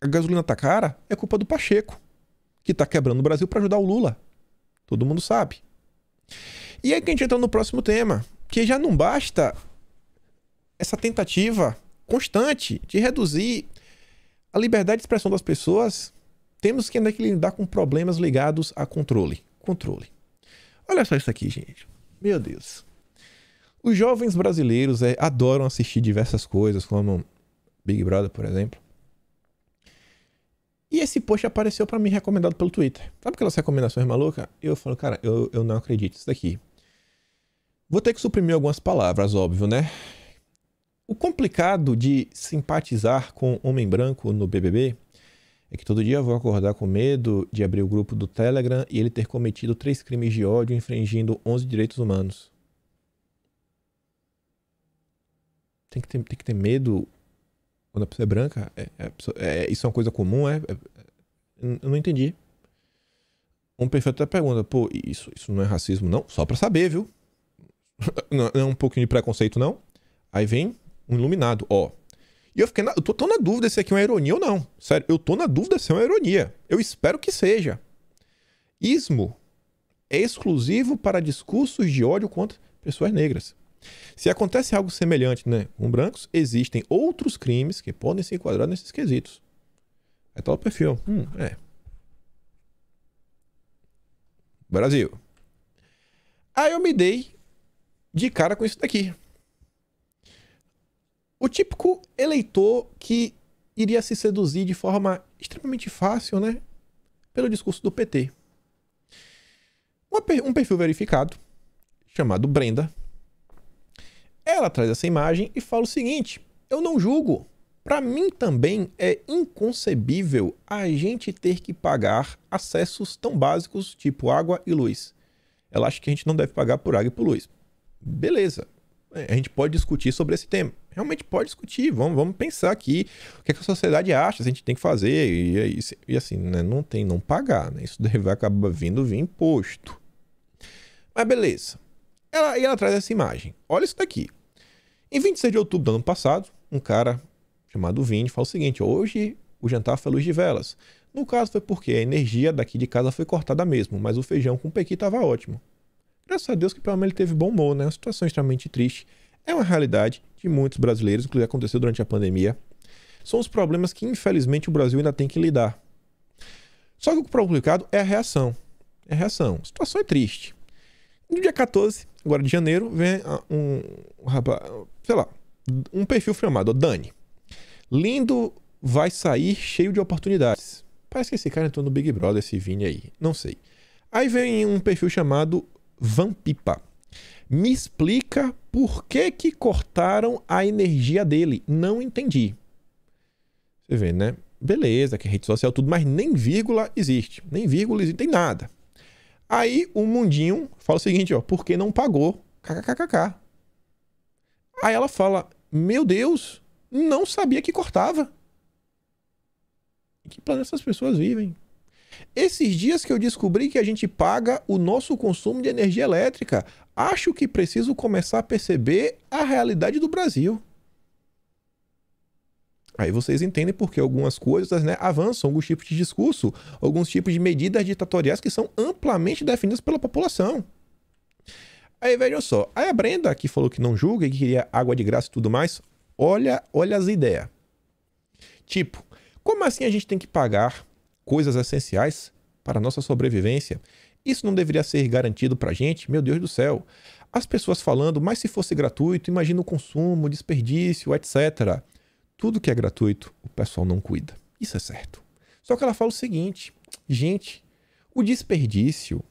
A gasolina tá cara, é culpa do Pacheco, que tá quebrando o Brasil pra ajudar o Lula. Todo mundo sabe. E aí que a gente entra no próximo tema, que já não basta essa tentativa constante de reduzir a liberdade de expressão das pessoas, temos que ainda que lidar com problemas ligados a controle. Controle. Olha só isso aqui, gente. Meu Deus. Os jovens brasileiros é, adoram assistir diversas coisas, como Big Brother, por exemplo. E esse post apareceu pra mim recomendado pelo Twitter. Sabe aquelas recomendações malucas? Eu falo, cara, eu, eu não acredito nisso daqui. Vou ter que suprimir algumas palavras, óbvio, né? O complicado de simpatizar com homem branco no B B B é que todo dia eu vou acordar com medo de abrir o grupo do Telegram e ele ter cometido três crimes de ódio infringindo onze direitos humanos. Tem que ter, tem que ter medo... Quando a pessoa é branca, é, é, é, isso é uma coisa comum, é, é, eu não entendi. Um perfil até pergunta, pô, isso, isso não é racismo não? Só pra saber, viu? Não é um pouquinho de preconceito não? Aí vem um iluminado, ó. E eu fiquei, na, eu tô tão na dúvida se aqui é uma ironia ou não. Sério, eu tô na dúvida se é uma ironia. Eu espero que seja. Ismo é exclusivo para discursos de ódio contra pessoas negras. Se acontece algo semelhante, né, com brancos, existem outros crimes que podem se enquadrar nesses quesitos. É tal perfil. Hum, é. Brasil. Aí eu me dei de cara com isso daqui. O típico eleitor que iria se seduzir de forma extremamente fácil, né, pelo discurso do P T. Um perfil verificado, chamado Brenda. Ela traz essa imagem e fala o seguinte, eu não julgo. Para mim também é inconcebível a gente ter que pagar acessos tão básicos tipo água e luz. Ela acha que a gente não deve pagar por água e por luz. Beleza, a gente pode discutir sobre esse tema. Realmente pode discutir, vamos, vamos pensar aqui o que, é que a sociedade acha, se a gente tem que fazer. E, e, e assim, né? Não tem não pagar, né? Isso deve acabar vindo via imposto. Mas beleza. Ela, e ela traz essa imagem. Olha isso daqui. Em vinte e seis de outubro do ano passado, um cara chamado Vini fala o seguinte, hoje o jantar foi à luz de velas. No caso foi porque a energia daqui de casa foi cortada mesmo, mas o feijão com pequi estava ótimo. Graças a Deus que pelo menos ele teve bom humor, né? Uma situação extremamente triste. É uma realidade de muitos brasileiros, inclusive aconteceu durante a pandemia. São os problemas que infelizmente o Brasil ainda tem que lidar. Só que o complicado é a reação. É a reação. A situação é triste. No dia quatorze, agora de janeiro, vem um, um rapaz, sei lá, um perfil filmado, Dani. Lindo vai sair cheio de oportunidades. Parece que esse cara entrou no Big Brother, esse Vini aí, não sei. Aí vem um perfil chamado Vampipa. Me explica por que que cortaram a energia dele, não entendi. Você vê, né? Beleza, que é rede social tudo, mas nem vírgula existe, nem vírgula existe, tem nada. Aí o Mundinho fala o seguinte, ó, por que não pagou? Kkkk. Aí ela fala, meu Deus, não sabia que cortava. Em que planeta essas pessoas vivem? Esses dias que eu descobri que a gente paga o nosso consumo de energia elétrica, acho que preciso começar a perceber a realidade do Brasil. Aí vocês entendem porque algumas coisas, né, avançam, alguns tipos de discurso, alguns tipos de medidas ditatoriais que são amplamente definidas pela população. Aí vejam só, aí a Brenda, que falou que não julga e que queria água de graça e tudo mais, olha, olha as ideias. Tipo, como assim a gente tem que pagar coisas essenciais para a nossa sobrevivência? Isso não deveria ser garantido para a gente? Meu Deus do céu. As pessoas falando, mas se fosse gratuito, imagina o consumo, o desperdício, etcétera. Tudo que é gratuito, o pessoal não cuida. Isso é certo. Só que ela fala o seguinte, gente, o desperdício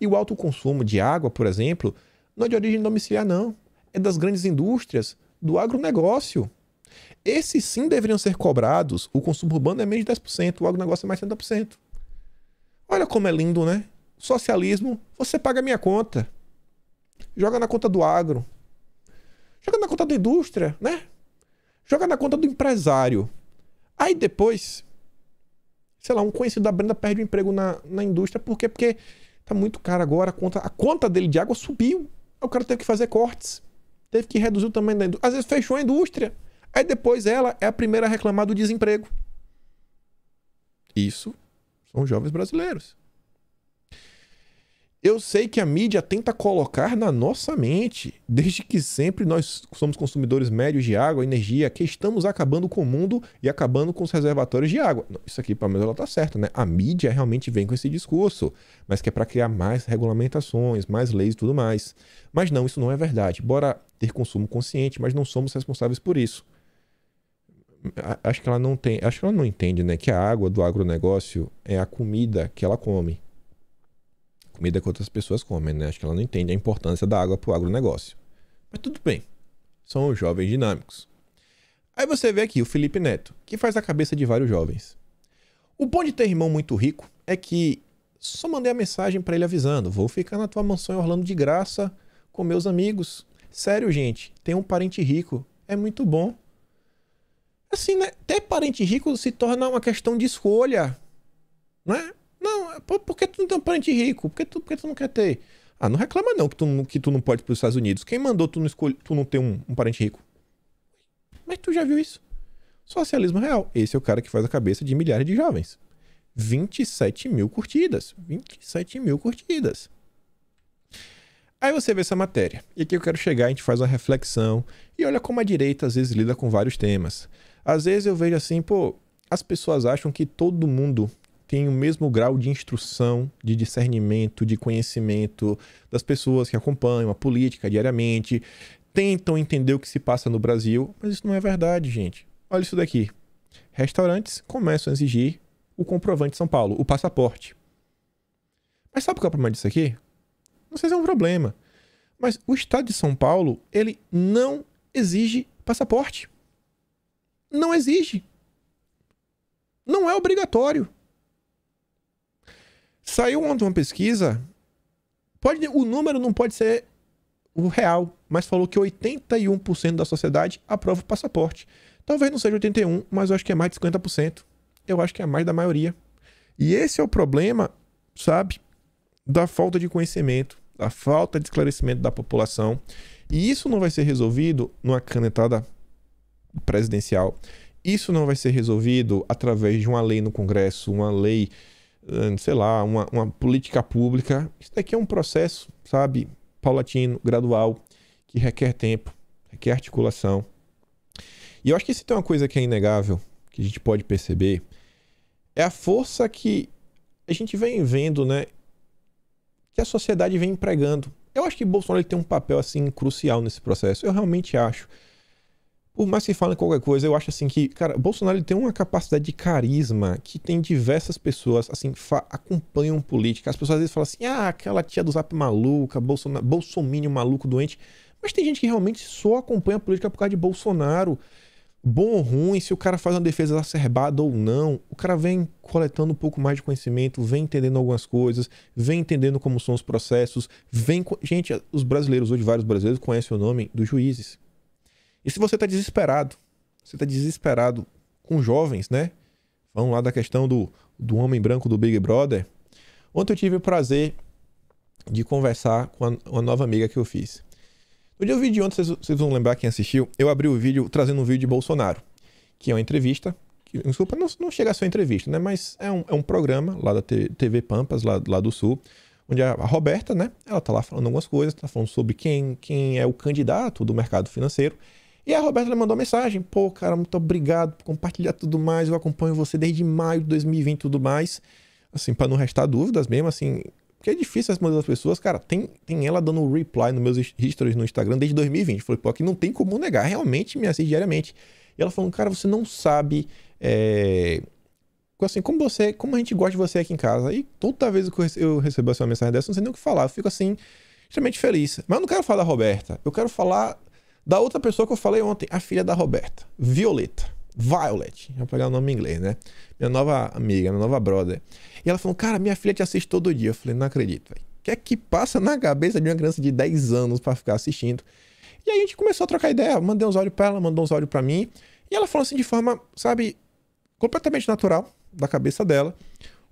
e o alto consumo de água, por exemplo, não é de origem domiciliar, não. É das grandes indústrias, do agronegócio. Esses sim deveriam ser cobrados. O consumo urbano é menos de dez por cento, o agronegócio é mais de setenta por cento. Olha como é lindo, né? Socialismo, você paga a minha conta. Joga na conta do agro. Joga na conta da indústria, né? Joga na conta do empresário. Aí depois, sei lá, um conhecido da Brenda perde o emprego na, na indústria. Por quê? Porque tá muito caro agora. A conta, a conta dele de água subiu. Aí o cara teve que fazer cortes. Teve que reduzir o tamanho da indústria. Às vezes fechou a indústria. Aí depois ela é a primeira a reclamar do desemprego. Isso são jovens brasileiros. Eu sei que a mídia tenta colocar na nossa mente, desde que sempre nós somos consumidores médios de água, energia, que estamos acabando com o mundo e acabando com os reservatórios de água. Não, isso aqui, pelo menos, ela tá certa, né? A mídia realmente vem com esse discurso, mas que é para criar mais regulamentações, mais leis e tudo mais. Mas não, isso não é verdade. Bora ter consumo consciente, mas não somos responsáveis por isso. Acho que ela não tem, acho que ela não entende, né, que a água do agronegócio é a comida que ela come. Comida que outras pessoas comem, né? Acho que ela não entende a importância da água para o agronegócio. Mas tudo bem. São os jovens dinâmicos. Aí você vê aqui o Felipe Neto, que faz a cabeça de vários jovens. O bom de ter irmão muito rico é que só mandei a mensagem para ele avisando. Vou ficar na tua mansão em Orlando de graça com meus amigos. Sério, gente. Tem um parente rico. É muito bom. Assim, né? Ter parente rico se torna uma questão de escolha. Né? Não, por que tu não tem um parente rico? Por que tu, por que tu não quer ter? Ah, não reclama não que tu, que tu não pode ir para os Estados Unidos. Quem mandou tu não, escolhe, tu não ter um, um parente rico? Mas tu já viu isso. Socialismo real. Esse é o cara que faz a cabeça de milhares de jovens. vinte e sete mil curtidas. vinte e sete mil curtidas. Aí você vê essa matéria. E aqui eu quero chegar, a gente faz uma reflexão. E olha como a direita às vezes lida com vários temas. Às vezes eu vejo assim, pô, as pessoas acham que todo mundo tem o mesmo grau de instrução, de discernimento, de conhecimento das pessoas que acompanham a política diariamente, tentam entender o que se passa no Brasil, mas isso não é verdade, gente. Olha isso daqui. Restaurantes começam a exigir o comprovante de São Paulo, o passaporte. Mas sabe qual é o problema disso aqui? Não sei se é um problema, mas o estado de São Paulo, ele não exige passaporte. Não exige. Não é obrigatório. Saiu ontem uma pesquisa, pode, o número não pode ser o real, mas falou que oitenta e um por cento da sociedade aprova o passaporte. Talvez não seja oitenta e um por cento, mas eu acho que é mais de cinquenta por cento. Eu acho que é mais da maioria. E esse é o problema, sabe, da falta de conhecimento, da falta de esclarecimento da população. E isso não vai ser resolvido numa canetada presidencial. Isso não vai ser resolvido através de uma lei no Congresso, uma lei... sei lá, uma, uma política pública. Isso daqui é um processo, sabe, paulatino, gradual, que requer tempo, requer articulação. E eu acho que se tem uma coisa que é inegável, que a gente pode perceber, é a força que a gente vem vendo, né, que a sociedade vem empregando. Eu acho que Bolsonaro ele tem um papel, assim, crucial nesse processo. Eu realmente acho. Por mais que falem qualquer coisa, eu acho assim que, cara, Bolsonaro ele tem uma capacidade de carisma que tem diversas pessoas, assim, acompanham política. As pessoas às vezes falam assim, ah, aquela tia do Zap maluca, Bolsonaro, Bolsominion maluco, doente. Mas tem gente que realmente só acompanha a política por causa de Bolsonaro. Bom ou ruim, se o cara faz uma defesa exacerbada ou não, o cara vem coletando um pouco mais de conhecimento, vem entendendo algumas coisas, vem entendendo como são os processos, vem... Gente, os brasileiros hoje, vários brasileiros conhecem o nome dos juízes. E se você está desesperado, você está desesperado com jovens, né? Vamos lá da questão do, do homem branco do Big Brother. Ontem eu tive o prazer de conversar com a, uma nova amiga que eu fiz. No dia do vídeo de ontem, vocês, vocês vão lembrar quem assistiu, eu abri o vídeo trazendo um vídeo de Bolsonaro, que é uma entrevista, que, desculpa, não, não chega a ser uma entrevista, né? Mas é um, é um programa lá da T V Pampas, lá, lá do Sul, onde a Roberta, né? Ela tá lá falando algumas coisas, tá falando sobre quem, quem é o candidato do mercado financeiro. E a Roberta mandou uma mensagem, pô, cara, muito obrigado por compartilhar tudo mais, eu acompanho você desde maio de dois mil e vinte e tudo mais, assim, pra não restar dúvidas mesmo, assim, porque é difícil responder as pessoas, cara, tem, tem ela dando um reply nos meus stories no Instagram desde dois mil e vinte, falei, pô, aqui não tem como negar, realmente me assiste diariamente. E ela falou, cara, você não sabe, é... assim, como você, como a gente gosta de você aqui em casa, e toda vez que eu recebo essa mensagem dessa, não sei nem o que falar, eu fico assim, extremamente feliz, mas eu não quero falar da Roberta, eu quero falar... da outra pessoa que eu falei ontem, a filha da Roberta, Violeta, Violet, vou pegar o nome em inglês, né? Minha nova amiga, minha nova brother. E ela falou, cara, minha filha te assiste todo dia. Eu falei, não acredito, velho. O que é que passa na cabeça de uma criança de dez anos pra ficar assistindo? E aí a gente começou a trocar ideia, mandei uns áudios pra ela, mandou uns áudios pra mim. E ela falou assim de forma, sabe, completamente natural, da cabeça dela.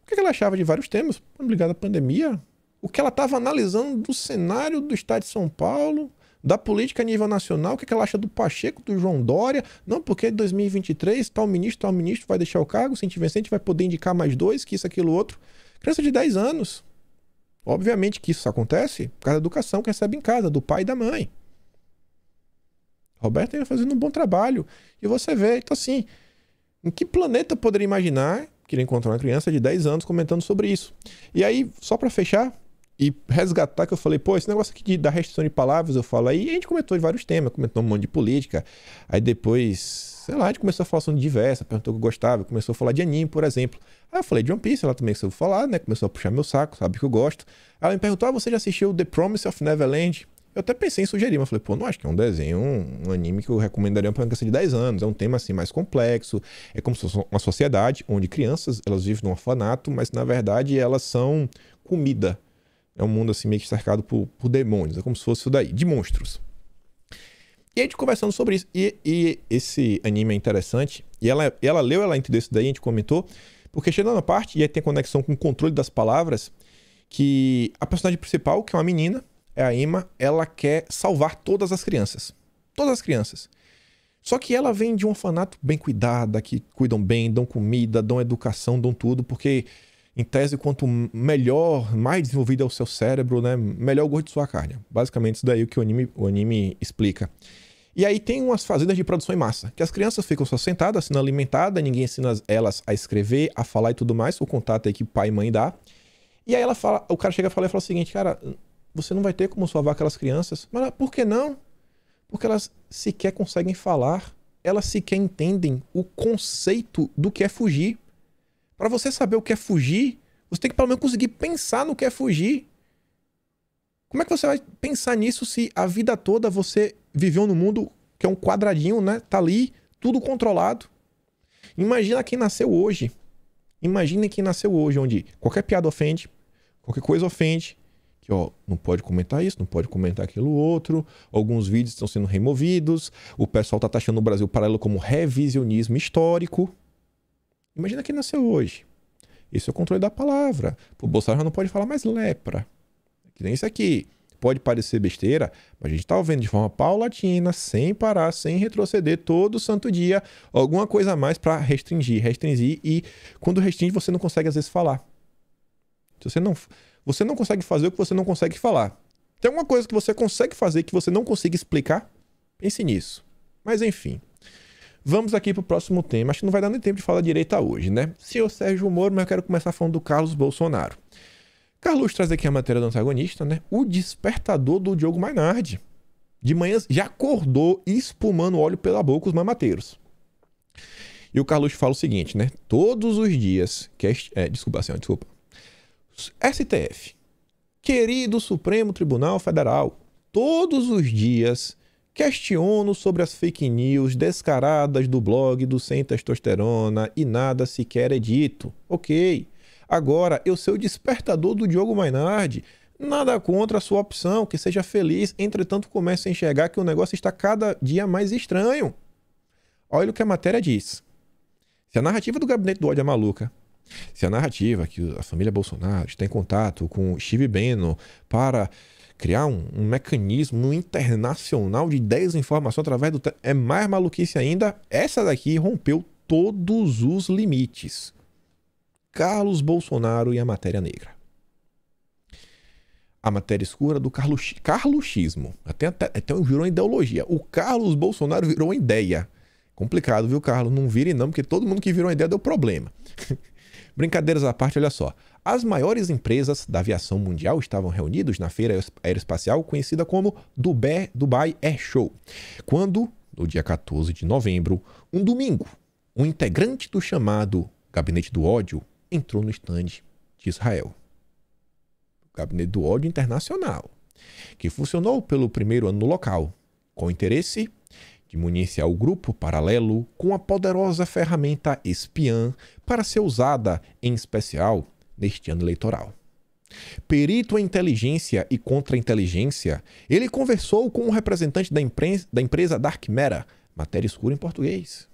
O que ela achava de vários temas, ligado à pandemia, o que ela estava analisando do cenário do estado de São Paulo... da política a nível nacional, o que ela acha do Pacheco, do João Dória, não, porque em dois mil e vinte e três tal ministro, tal ministro vai deixar o cargo, se a gente vencer, a gente vai poder indicar mais dois, que isso, aquilo, outro. Criança de dez anos. Obviamente que isso acontece por causa da educação que recebe em casa, do pai e da mãe. Roberta está fazendo um bom trabalho. E você vê, então assim, em que planeta eu poderia imaginar que ele encontrou uma criança de dez anos comentando sobre isso? E aí, só para fechar e resgatar que eu falei, pô, esse negócio aqui de, da restrição de palavras, eu falo aí, e a gente comentou de vários temas, comentou um monte de política, aí depois... sei lá, a gente começou a falar sobre diversa, perguntou o que eu gostava, começou a falar de anime, por exemplo. Aí eu falei de One Piece, ela também soube falar, né? Começou a puxar meu saco, sabe que eu gosto. Ela me perguntou, ah, você já assistiu The Promise of Neverland? Eu até pensei em sugerir, mas falei, pô, não acho que é um desenho, um, um anime que eu recomendaria pra uma criança de dez anos. É um tema, assim, mais complexo. É como se fosse uma sociedade onde crianças, elas vivem num orfanato, mas, na verdade, elas são comida. É um mundo, assim, meio que cercado por, por demônios. É como se fosse isso daí, de monstros. E a gente conversando sobre isso. E, e esse anime é interessante. E ela, ela leu, ela entendeu isso daí, a gente comentou. Porque chegando na parte, e aí tem conexão com o controle das palavras, que a personagem principal, que é uma menina, é a Emma, ela quer salvar todas as crianças. Todas as crianças. Só que ela vem de um orfanato bem cuidada, que cuidam bem, dão comida, dão educação, dão tudo, porque... em tese, quanto melhor, mais desenvolvido é o seu cérebro, né? Melhor o gosto de sua carne. Basicamente, isso daí é o que o anime, o anime explica. E aí tem umas fazendas de produção em massa, que as crianças ficam só sentadas, sendo alimentadas, ninguém ensina elas a escrever, a falar e tudo mais, o contato aí que pai e mãe dá. E aí ela fala, o cara chega a falar e fala o seguinte, cara, você não vai ter como salvar aquelas crianças. Mas ela, por que não? Porque elas sequer conseguem falar, elas sequer entendem o conceito do que é fugir. Para você saber o que é fugir, você tem que pelo menos conseguir pensar no que é fugir. Como é que você vai pensar nisso se a vida toda você viveu num mundo que é um quadradinho, né? Tá ali, tudo controlado. Imagina quem nasceu hoje. Imagina quem nasceu hoje, onde qualquer piada ofende, qualquer coisa ofende. Que, ó, não pode comentar isso, não pode comentar aquilo outro. Alguns vídeos estão sendo removidos. O pessoal tá taxando o Brasil paralelo como revisionismo histórico. Imagina quem nasceu hoje. Esse é o controle da palavra. O Bolsonaro não pode falar mais lepra. Que nem isso aqui. Pode parecer besteira, mas a gente tá vendo de forma paulatina, sem parar, sem retroceder, todo santo dia, alguma coisa a mais para restringir, restringir. E quando restringe, você não consegue, às vezes, falar. Você não, você não consegue fazer o que você não consegue falar. Tem alguma coisa que você consegue fazer que você não consiga explicar? Pense nisso. Mas, enfim... vamos aqui para o próximo tema. Acho que não vai dar nem tempo de falar direita hoje, né? Senhor Sérgio Moro, mas eu quero começar falando do Carlos Bolsonaro. Carlos traz aqui a matéria do Antagonista, né? O despertador do Diogo Mainardi. De manhã já acordou espumando óleo pela boca os mamateiros. E o Carlos fala o seguinte, né? Todos os dias... Que é, é, desculpa, senhora, desculpa. S T F. Querido Supremo Tribunal Federal, todos os dias... questiono sobre as fake news descaradas do blog do Sem Testosterona e nada sequer é dito. Ok. Agora, eu sou o despertador do Diogo Mainardi. Nada contra a sua opção, que seja feliz. Entretanto, começo a enxergar que o negócio está cada dia mais estranho. Olha o que a matéria diz. Se a narrativa do gabinete do ódio é maluca, se a narrativa que a família Bolsonaro está em contato com Steve Bannon para... criar um, um mecanismo internacional de desinformação através do... é mais maluquice ainda. Essa daqui rompeu todos os limites. Carlos Bolsonaro e a matéria negra. A matéria escura do Carlos, carluxismo. Até, até, até virou ideologia. O Carlos Bolsonaro virou ideia. Complicado, viu, Carlos? Não vire não, porque todo mundo que virou ideia deu problema. Brincadeiras à parte, olha só. As maiores empresas da aviação mundial estavam reunidas na feira aeroespacial conhecida como Dubai, Dubai Air Show, quando, no dia quatorze de novembro, um domingo, um integrante do chamado Gabinete do Ódio entrou no estande de Israel. O Gabinete do Ódio Internacional, que funcionou pelo primeiro ano no local, com o interesse de municiar o grupo paralelo com a poderosa ferramenta espiã para ser usada, em especial, neste ano eleitoral. Perito em inteligência e contra-inteligência, ele conversou com o um representante da, da empresa Dark Matter, matéria escura em português.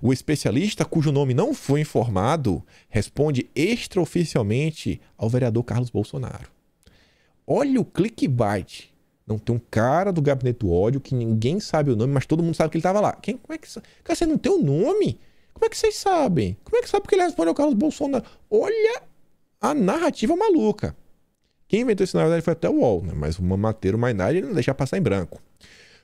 O especialista, cujo nome não foi informado, responde extraoficialmente ao vereador Carlos Bolsonaro. Olha o clickbait. Não tem um cara do gabinete do ódio que ninguém sabe o nome, mas todo mundo sabe que ele estava lá. Quem, como é que, cara, você não tem o nome? Como é que vocês sabem? Como é que sabe porque ele respondeu ao Carlos Bolsonaro? Olha a narrativa maluca. Quem inventou isso, na verdade, foi até o U O L, né? Mas o mamateiro Mainardi ele não deixa passar em branco.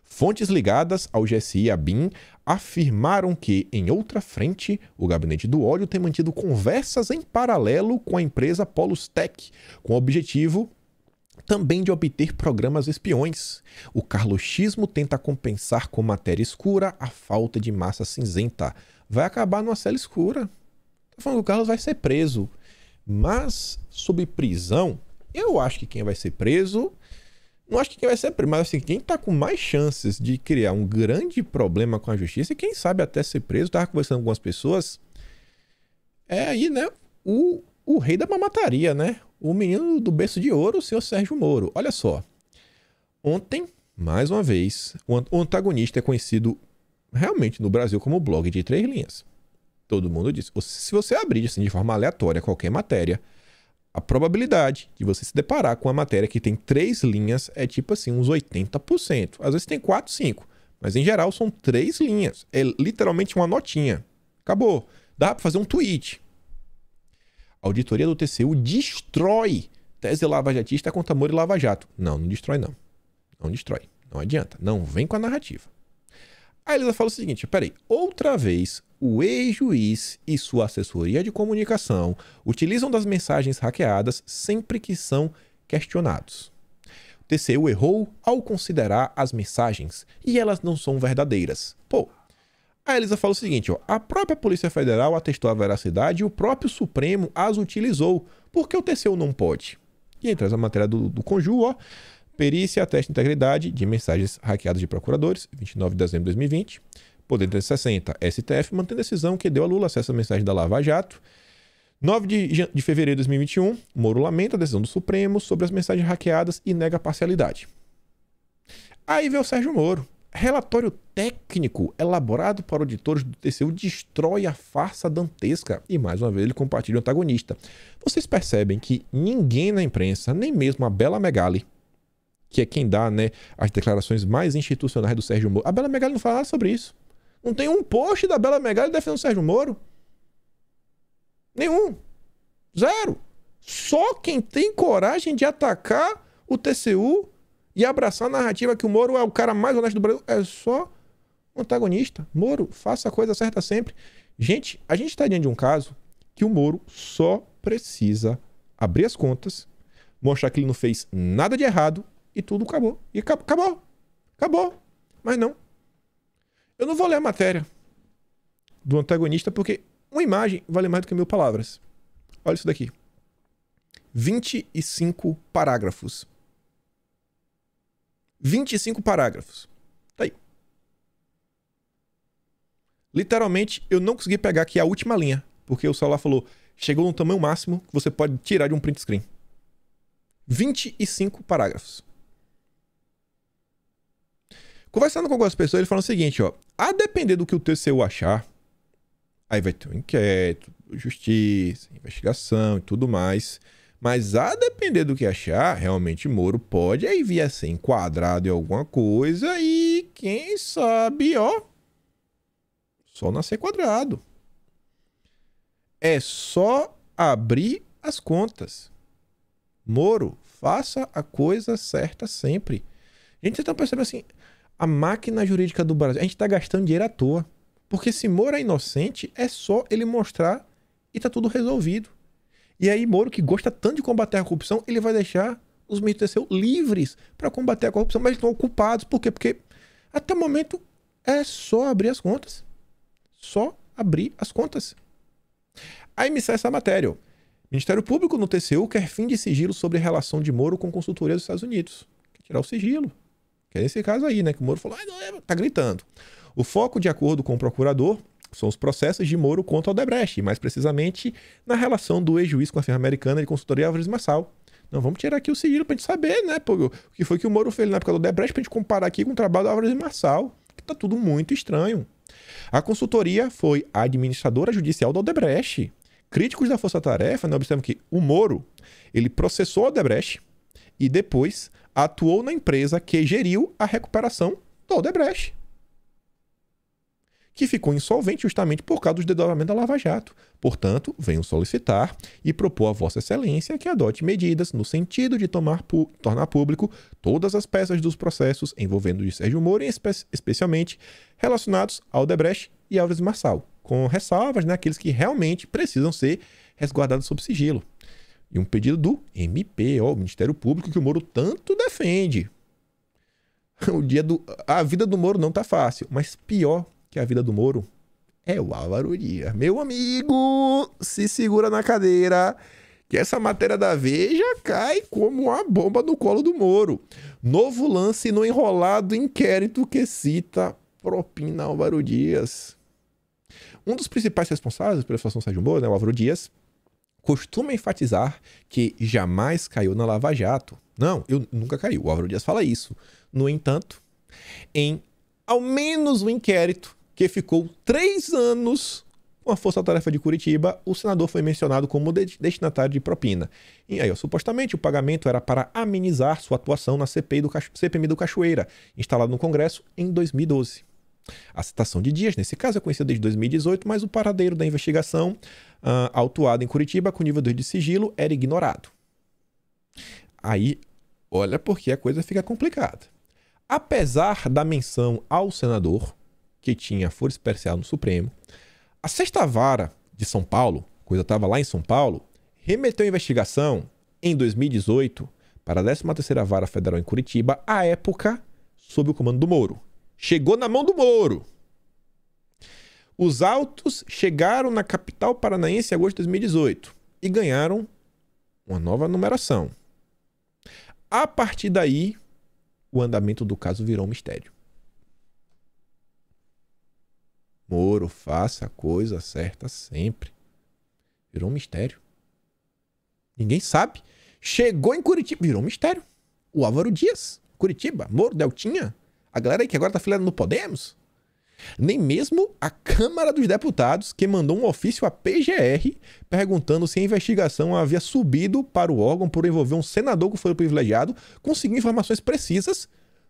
Fontes ligadas ao G S I e à B I M afirmaram que, em outra frente, o gabinete do ódio tem mantido conversas em paralelo com a empresa Polustec, com o objetivo também de obter programas espiões. O carluxismo tenta compensar com matéria escura a falta de massa cinzenta. Vai acabar numa cela escura. Tá falando que o Carlos vai ser preso. Mas, sob prisão, eu acho que quem vai ser preso... Não acho que quem vai ser preso, mas assim, quem tá com mais chances de criar um grande problema com a justiça, e quem sabe até ser preso, tava conversando com algumas pessoas, é aí, né, o, o rei da mamataria, né? O menino do berço de ouro, o senhor Sérgio Moro. Olha só, ontem, mais uma vez, o Antagonista é conhecido realmente no Brasil como blog de três linhas. Todo mundo diz. Se você abrir assim, de forma aleatória qualquer matéria, a probabilidade de você se deparar com uma matéria que tem três linhas é tipo assim, uns oitenta por cento. Às vezes tem quatro, cinco, mas em geral são três linhas. É literalmente uma notinha. Acabou. Dá para fazer um tweet. A auditoria do T C U destrói tese lavajatista contra Moro e Lava Jato. Não, não destrói não. Não destrói. Não adianta. Não vem com a narrativa. A Elisa fala o seguinte, peraí, outra vez o ex-juiz e sua assessoria de comunicação utilizam das mensagens hackeadas sempre que são questionados. O T C U errou ao considerar as mensagens e elas não são verdadeiras. Pô, a Elisa fala o seguinte, ó, a própria Polícia Federal atestou a veracidade e o próprio Supremo as utilizou. Por que o T C U não pode? E aí traz a matéria do, do Conju, ó. Perícia atesta integridade de mensagens hackeadas de procuradores, vinte e nove de dezembro de dois mil e vinte. Poder trezentos e sessenta, S T F mantém decisão que deu a Lula acesso à mensagem da Lava Jato. nove de fevereiro de dois mil e vinte e um, Moro lamenta a decisão do Supremo sobre as mensagens hackeadas e nega parcialidade. Aí vem o Sérgio Moro. Relatório técnico elaborado por auditores do T C U destrói a farsa dantesca. E mais uma vez ele compartilha o Antagonista. Vocês percebem que ninguém na imprensa, nem mesmo a Bela Megali, que é quem dá, né, as declarações mais institucionais do Sérgio Moro. A Bela Megali não fala nada sobre isso. Não tem um post da Bela Megali defendendo o Sérgio Moro. Nenhum. Zero. Só quem tem coragem de atacar o T C U e abraçar a narrativa que o Moro é o cara mais honesto do Brasil é só um Antagonista. Moro, faça a coisa certa sempre. Gente, a gente está diante de um caso que o Moro só precisa abrir as contas, mostrar que ele não fez nada de errado, e tudo acabou. E acabou. Acabou. Acabou. Mas não. Eu não vou ler a matéria do Antagonista porque uma imagem vale mais do que mil palavras. Olha isso daqui. vinte e cinco parágrafos. vinte e cinco parágrafos. Tá aí. Literalmente, eu não consegui pegar aqui a última linha, porque o celular falou, chegou no tamanho máximo que você pode tirar de um print screen. vinte e cinco parágrafos. Conversando com algumas pessoas, ele fala o seguinte, ó. A depender do que o T C U achar, aí vai ter um inquérito, justiça, investigação e tudo mais. Mas a depender do que achar, realmente Moro pode aí vir a ser enquadrado em alguma coisa e quem sabe, ó, só nascer quadrado. É só abrir as contas. Moro, faça a coisa certa sempre. Gente, vocês estão percebendo assim... A máquina jurídica do Brasil. A gente tá gastando dinheiro à toa. Porque se Moro é inocente, é só ele mostrar e tá tudo resolvido. E aí Moro, que gosta tanto de combater a corrupção, ele vai deixar os meios do T C U livres para combater a corrupção, mas eles estão ocupados. Por quê? Porque até o momento é só abrir as contas. Só abrir as contas. Aí me sai essa matéria. O Ministério Público no T C U quer fim de sigilo sobre relação de Moro com consultoria dos Estados Unidos. Quer tirar o sigilo. Que é esse caso aí, né? Que o Moro falou, ah, não, tá gritando. O foco, de acordo com o procurador, são os processos de Moro contra o Odebrecht, mais precisamente na relação do ex-juiz com a firma americana de consultoria Álvaro Dias. Não, vamos tirar aqui o sigilo pra gente saber, né? Pô, o que foi que o Moro fez na época do Odebrecht pra gente comparar aqui com o trabalho do Álvaro Dias, que tá tudo muito estranho. A consultoria foi a administradora judicial do Odebrecht. Críticos da Força Tarefa, né, observam que o Moro, ele processou o Odebrecht e depois... atuou na empresa que geriu a recuperação do Odebrecht. que ficou insolvente justamente por causa dos desdobramentos da Lava Jato. Portanto, venho solicitar e propor a Vossa Excelência que adote medidas no sentido de tomar pu- tornar público todas as peças dos processos envolvendo o Sérgio Moro, espe especialmente relacionados ao Odebrecht e Álvares Marçal, com ressalvas naqueles né, que realmente precisam ser resguardados sob sigilo. E um pedido do M P, ó, o Ministério Público, que o Moro tanto defende. O dia do... A vida do Moro não tá fácil, mas pior que a vida do Moro é o Álvaro Dias. Meu amigo, se segura na cadeira, que essa matéria da Veja cai como uma bomba no colo do Moro. Novo lance no enrolado inquérito que cita propina Álvaro Dias. Um dos principais responsáveis pela situação do Sérgio Moro, né, o Álvaro Dias, costuma enfatizar que jamais caiu na Lava Jato. Não, eu nunca caí. O Álvaro Dias fala isso. No entanto, em ao menos um inquérito que ficou três anos com a força-tarefa de Curitiba, o senador foi mencionado como destinatário de propina. E aí, ó, supostamente, o pagamento era para amenizar sua atuação na C P I do Cacho... C P M do Cachoeira, instalado no Congresso em dois mil e doze. A citação de Dias, nesse caso, é conhecida desde dois mil e dezoito, mas o paradeiro da investigação uh, autuada em Curitiba com nível dois de sigilo era ignorado. Aí, olha porque a coisa fica complicada. Apesar da menção ao senador, que tinha força especial no Supremo, a sexta vara de São Paulo, a coisa estava lá em São Paulo, remeteu a investigação em dois mil e dezoito para a décima terceira vara federal em Curitiba, à época, sob o comando do Moro. Chegou na mão do Moro. Os autos chegaram na capital paranaense em agosto de dois mil e dezoito e ganharam uma nova numeração. A partir daí, o andamento do caso virou um mistério. Moro, faça a coisa certa sempre. Virou um mistério. Ninguém sabe. Chegou em Curitiba, virou um mistério. O Álvaro Dias, Curitiba, Moro, Deltinha. A galera aí que agora tá filiada no Podemos. Nem mesmo a Câmara dos Deputados, que mandou um ofício à P G R perguntando se a investigação havia subido para o órgão por envolver um senador que foi privilegiado, conseguiu informações precisas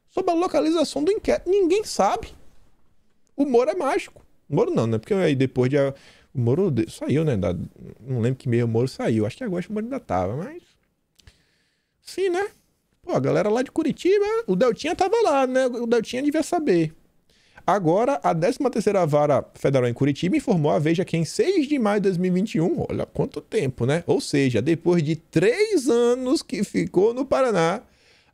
sobre a localização do inquérito. Ninguém sabe. O Moro é mágico. O Moro não, né? Porque aí depois de... A... O Moro saiu, né? Da... Não lembro que meio o Moro saiu. Acho que agora o Moro ainda tava, mas... Sim, né? Pô, a galera lá de Curitiba, o Deltinha tava lá, né? O Deltinha devia saber. Agora, a décima terceira Vara Federal em Curitiba informou a Veja que em seis de maio de dois mil e vinte e um, olha quanto tempo, né? Ou seja, depois de três anos que ficou no Paraná,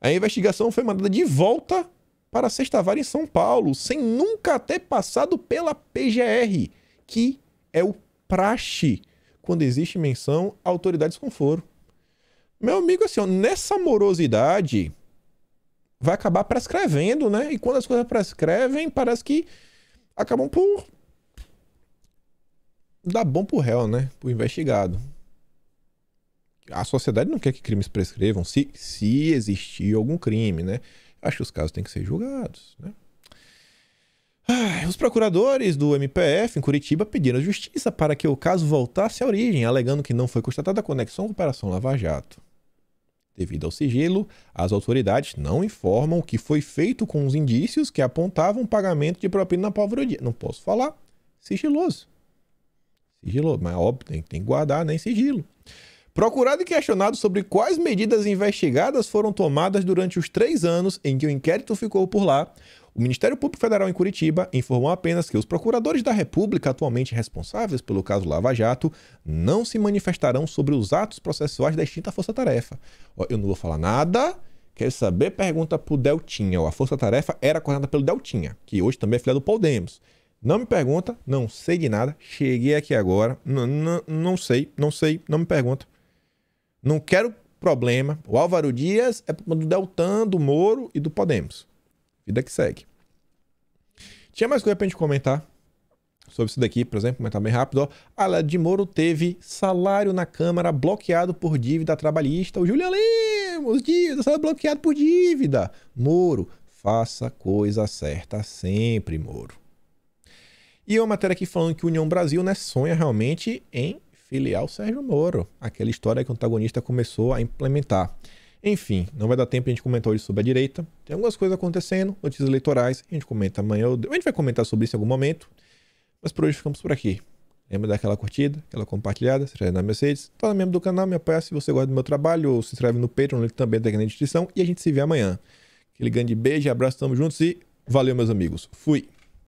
a investigação foi mandada de volta para a sexta Vara em São Paulo, sem nunca ter passado pela P G R, que é o praxe quando existe menção a autoridades com foro. Meu amigo, assim, ó, nessa morosidade, vai acabar prescrevendo, né? E quando as coisas prescrevem, parece que acabam por dar bom pro réu, né? Pro investigado. A sociedade não quer que crimes prescrevam se, se existir algum crime, né? Acho que os casos têm que ser julgados, né? Ah, os procuradores do M P F em Curitiba pediram justiça para que o caso voltasse à origem, alegando que não foi constatada a conexão com a Operação Lava Jato. Devido ao sigilo, as autoridades não informam o que foi feito com os indícios que apontavam pagamento de propina na pobreza. Não posso falar. Sigiloso. Sigiloso, mas óbvio, tem, tem que guardar, né, em sigilo. Procurado e questionado sobre quais medidas investigadas foram tomadas durante os três anos em que o inquérito ficou por lá, o Ministério Público Federal em Curitiba informou apenas que os procuradores da República atualmente responsáveis pelo caso Lava Jato não se manifestarão sobre os atos processuais da extinta força-tarefa. Eu não vou falar nada, quero saber, pergunta pro Deltinha. Ó, a força-tarefa era coordenada pelo Deltinha, que hoje também é filiado do Podemos. Não me pergunta, não sei de nada, cheguei aqui agora, não, não, não sei, não sei, não me pergunta. Não quero problema, o Álvaro Dias é do Deltan, do Moro e do Podemos. Vida que segue. Tinha mais coisa pra gente comentar sobre isso daqui, por exemplo, comentar bem rápido. Ó. A Lé de Moro teve salário na Câmara bloqueado por dívida trabalhista. O Julian Lemos, dívida, salário bloqueado por dívida. Moro, faça a coisa certa sempre, Moro. E uma matéria aqui falando que União Brasil, né, sonha realmente em filial Sérgio Moro. Aquela história que o Antagonista começou a implementar. Enfim, não vai dar tempo, a gente comentar hoje sobre a direita. Tem algumas coisas acontecendo, notícias eleitorais, a gente comenta amanhã. A gente vai comentar sobre isso em algum momento. Mas por hoje ficamos por aqui. Lembra daquela curtida, aquela compartilhada, se inscreve na Mercedes, torna membro do canal, me apoia se você gosta do meu trabalho, ou se inscreve no Patreon, ele também tá aqui na descrição, e a gente se vê amanhã. Aquele grande beijo, abraço, tamo juntos e valeu, meus amigos. Fui!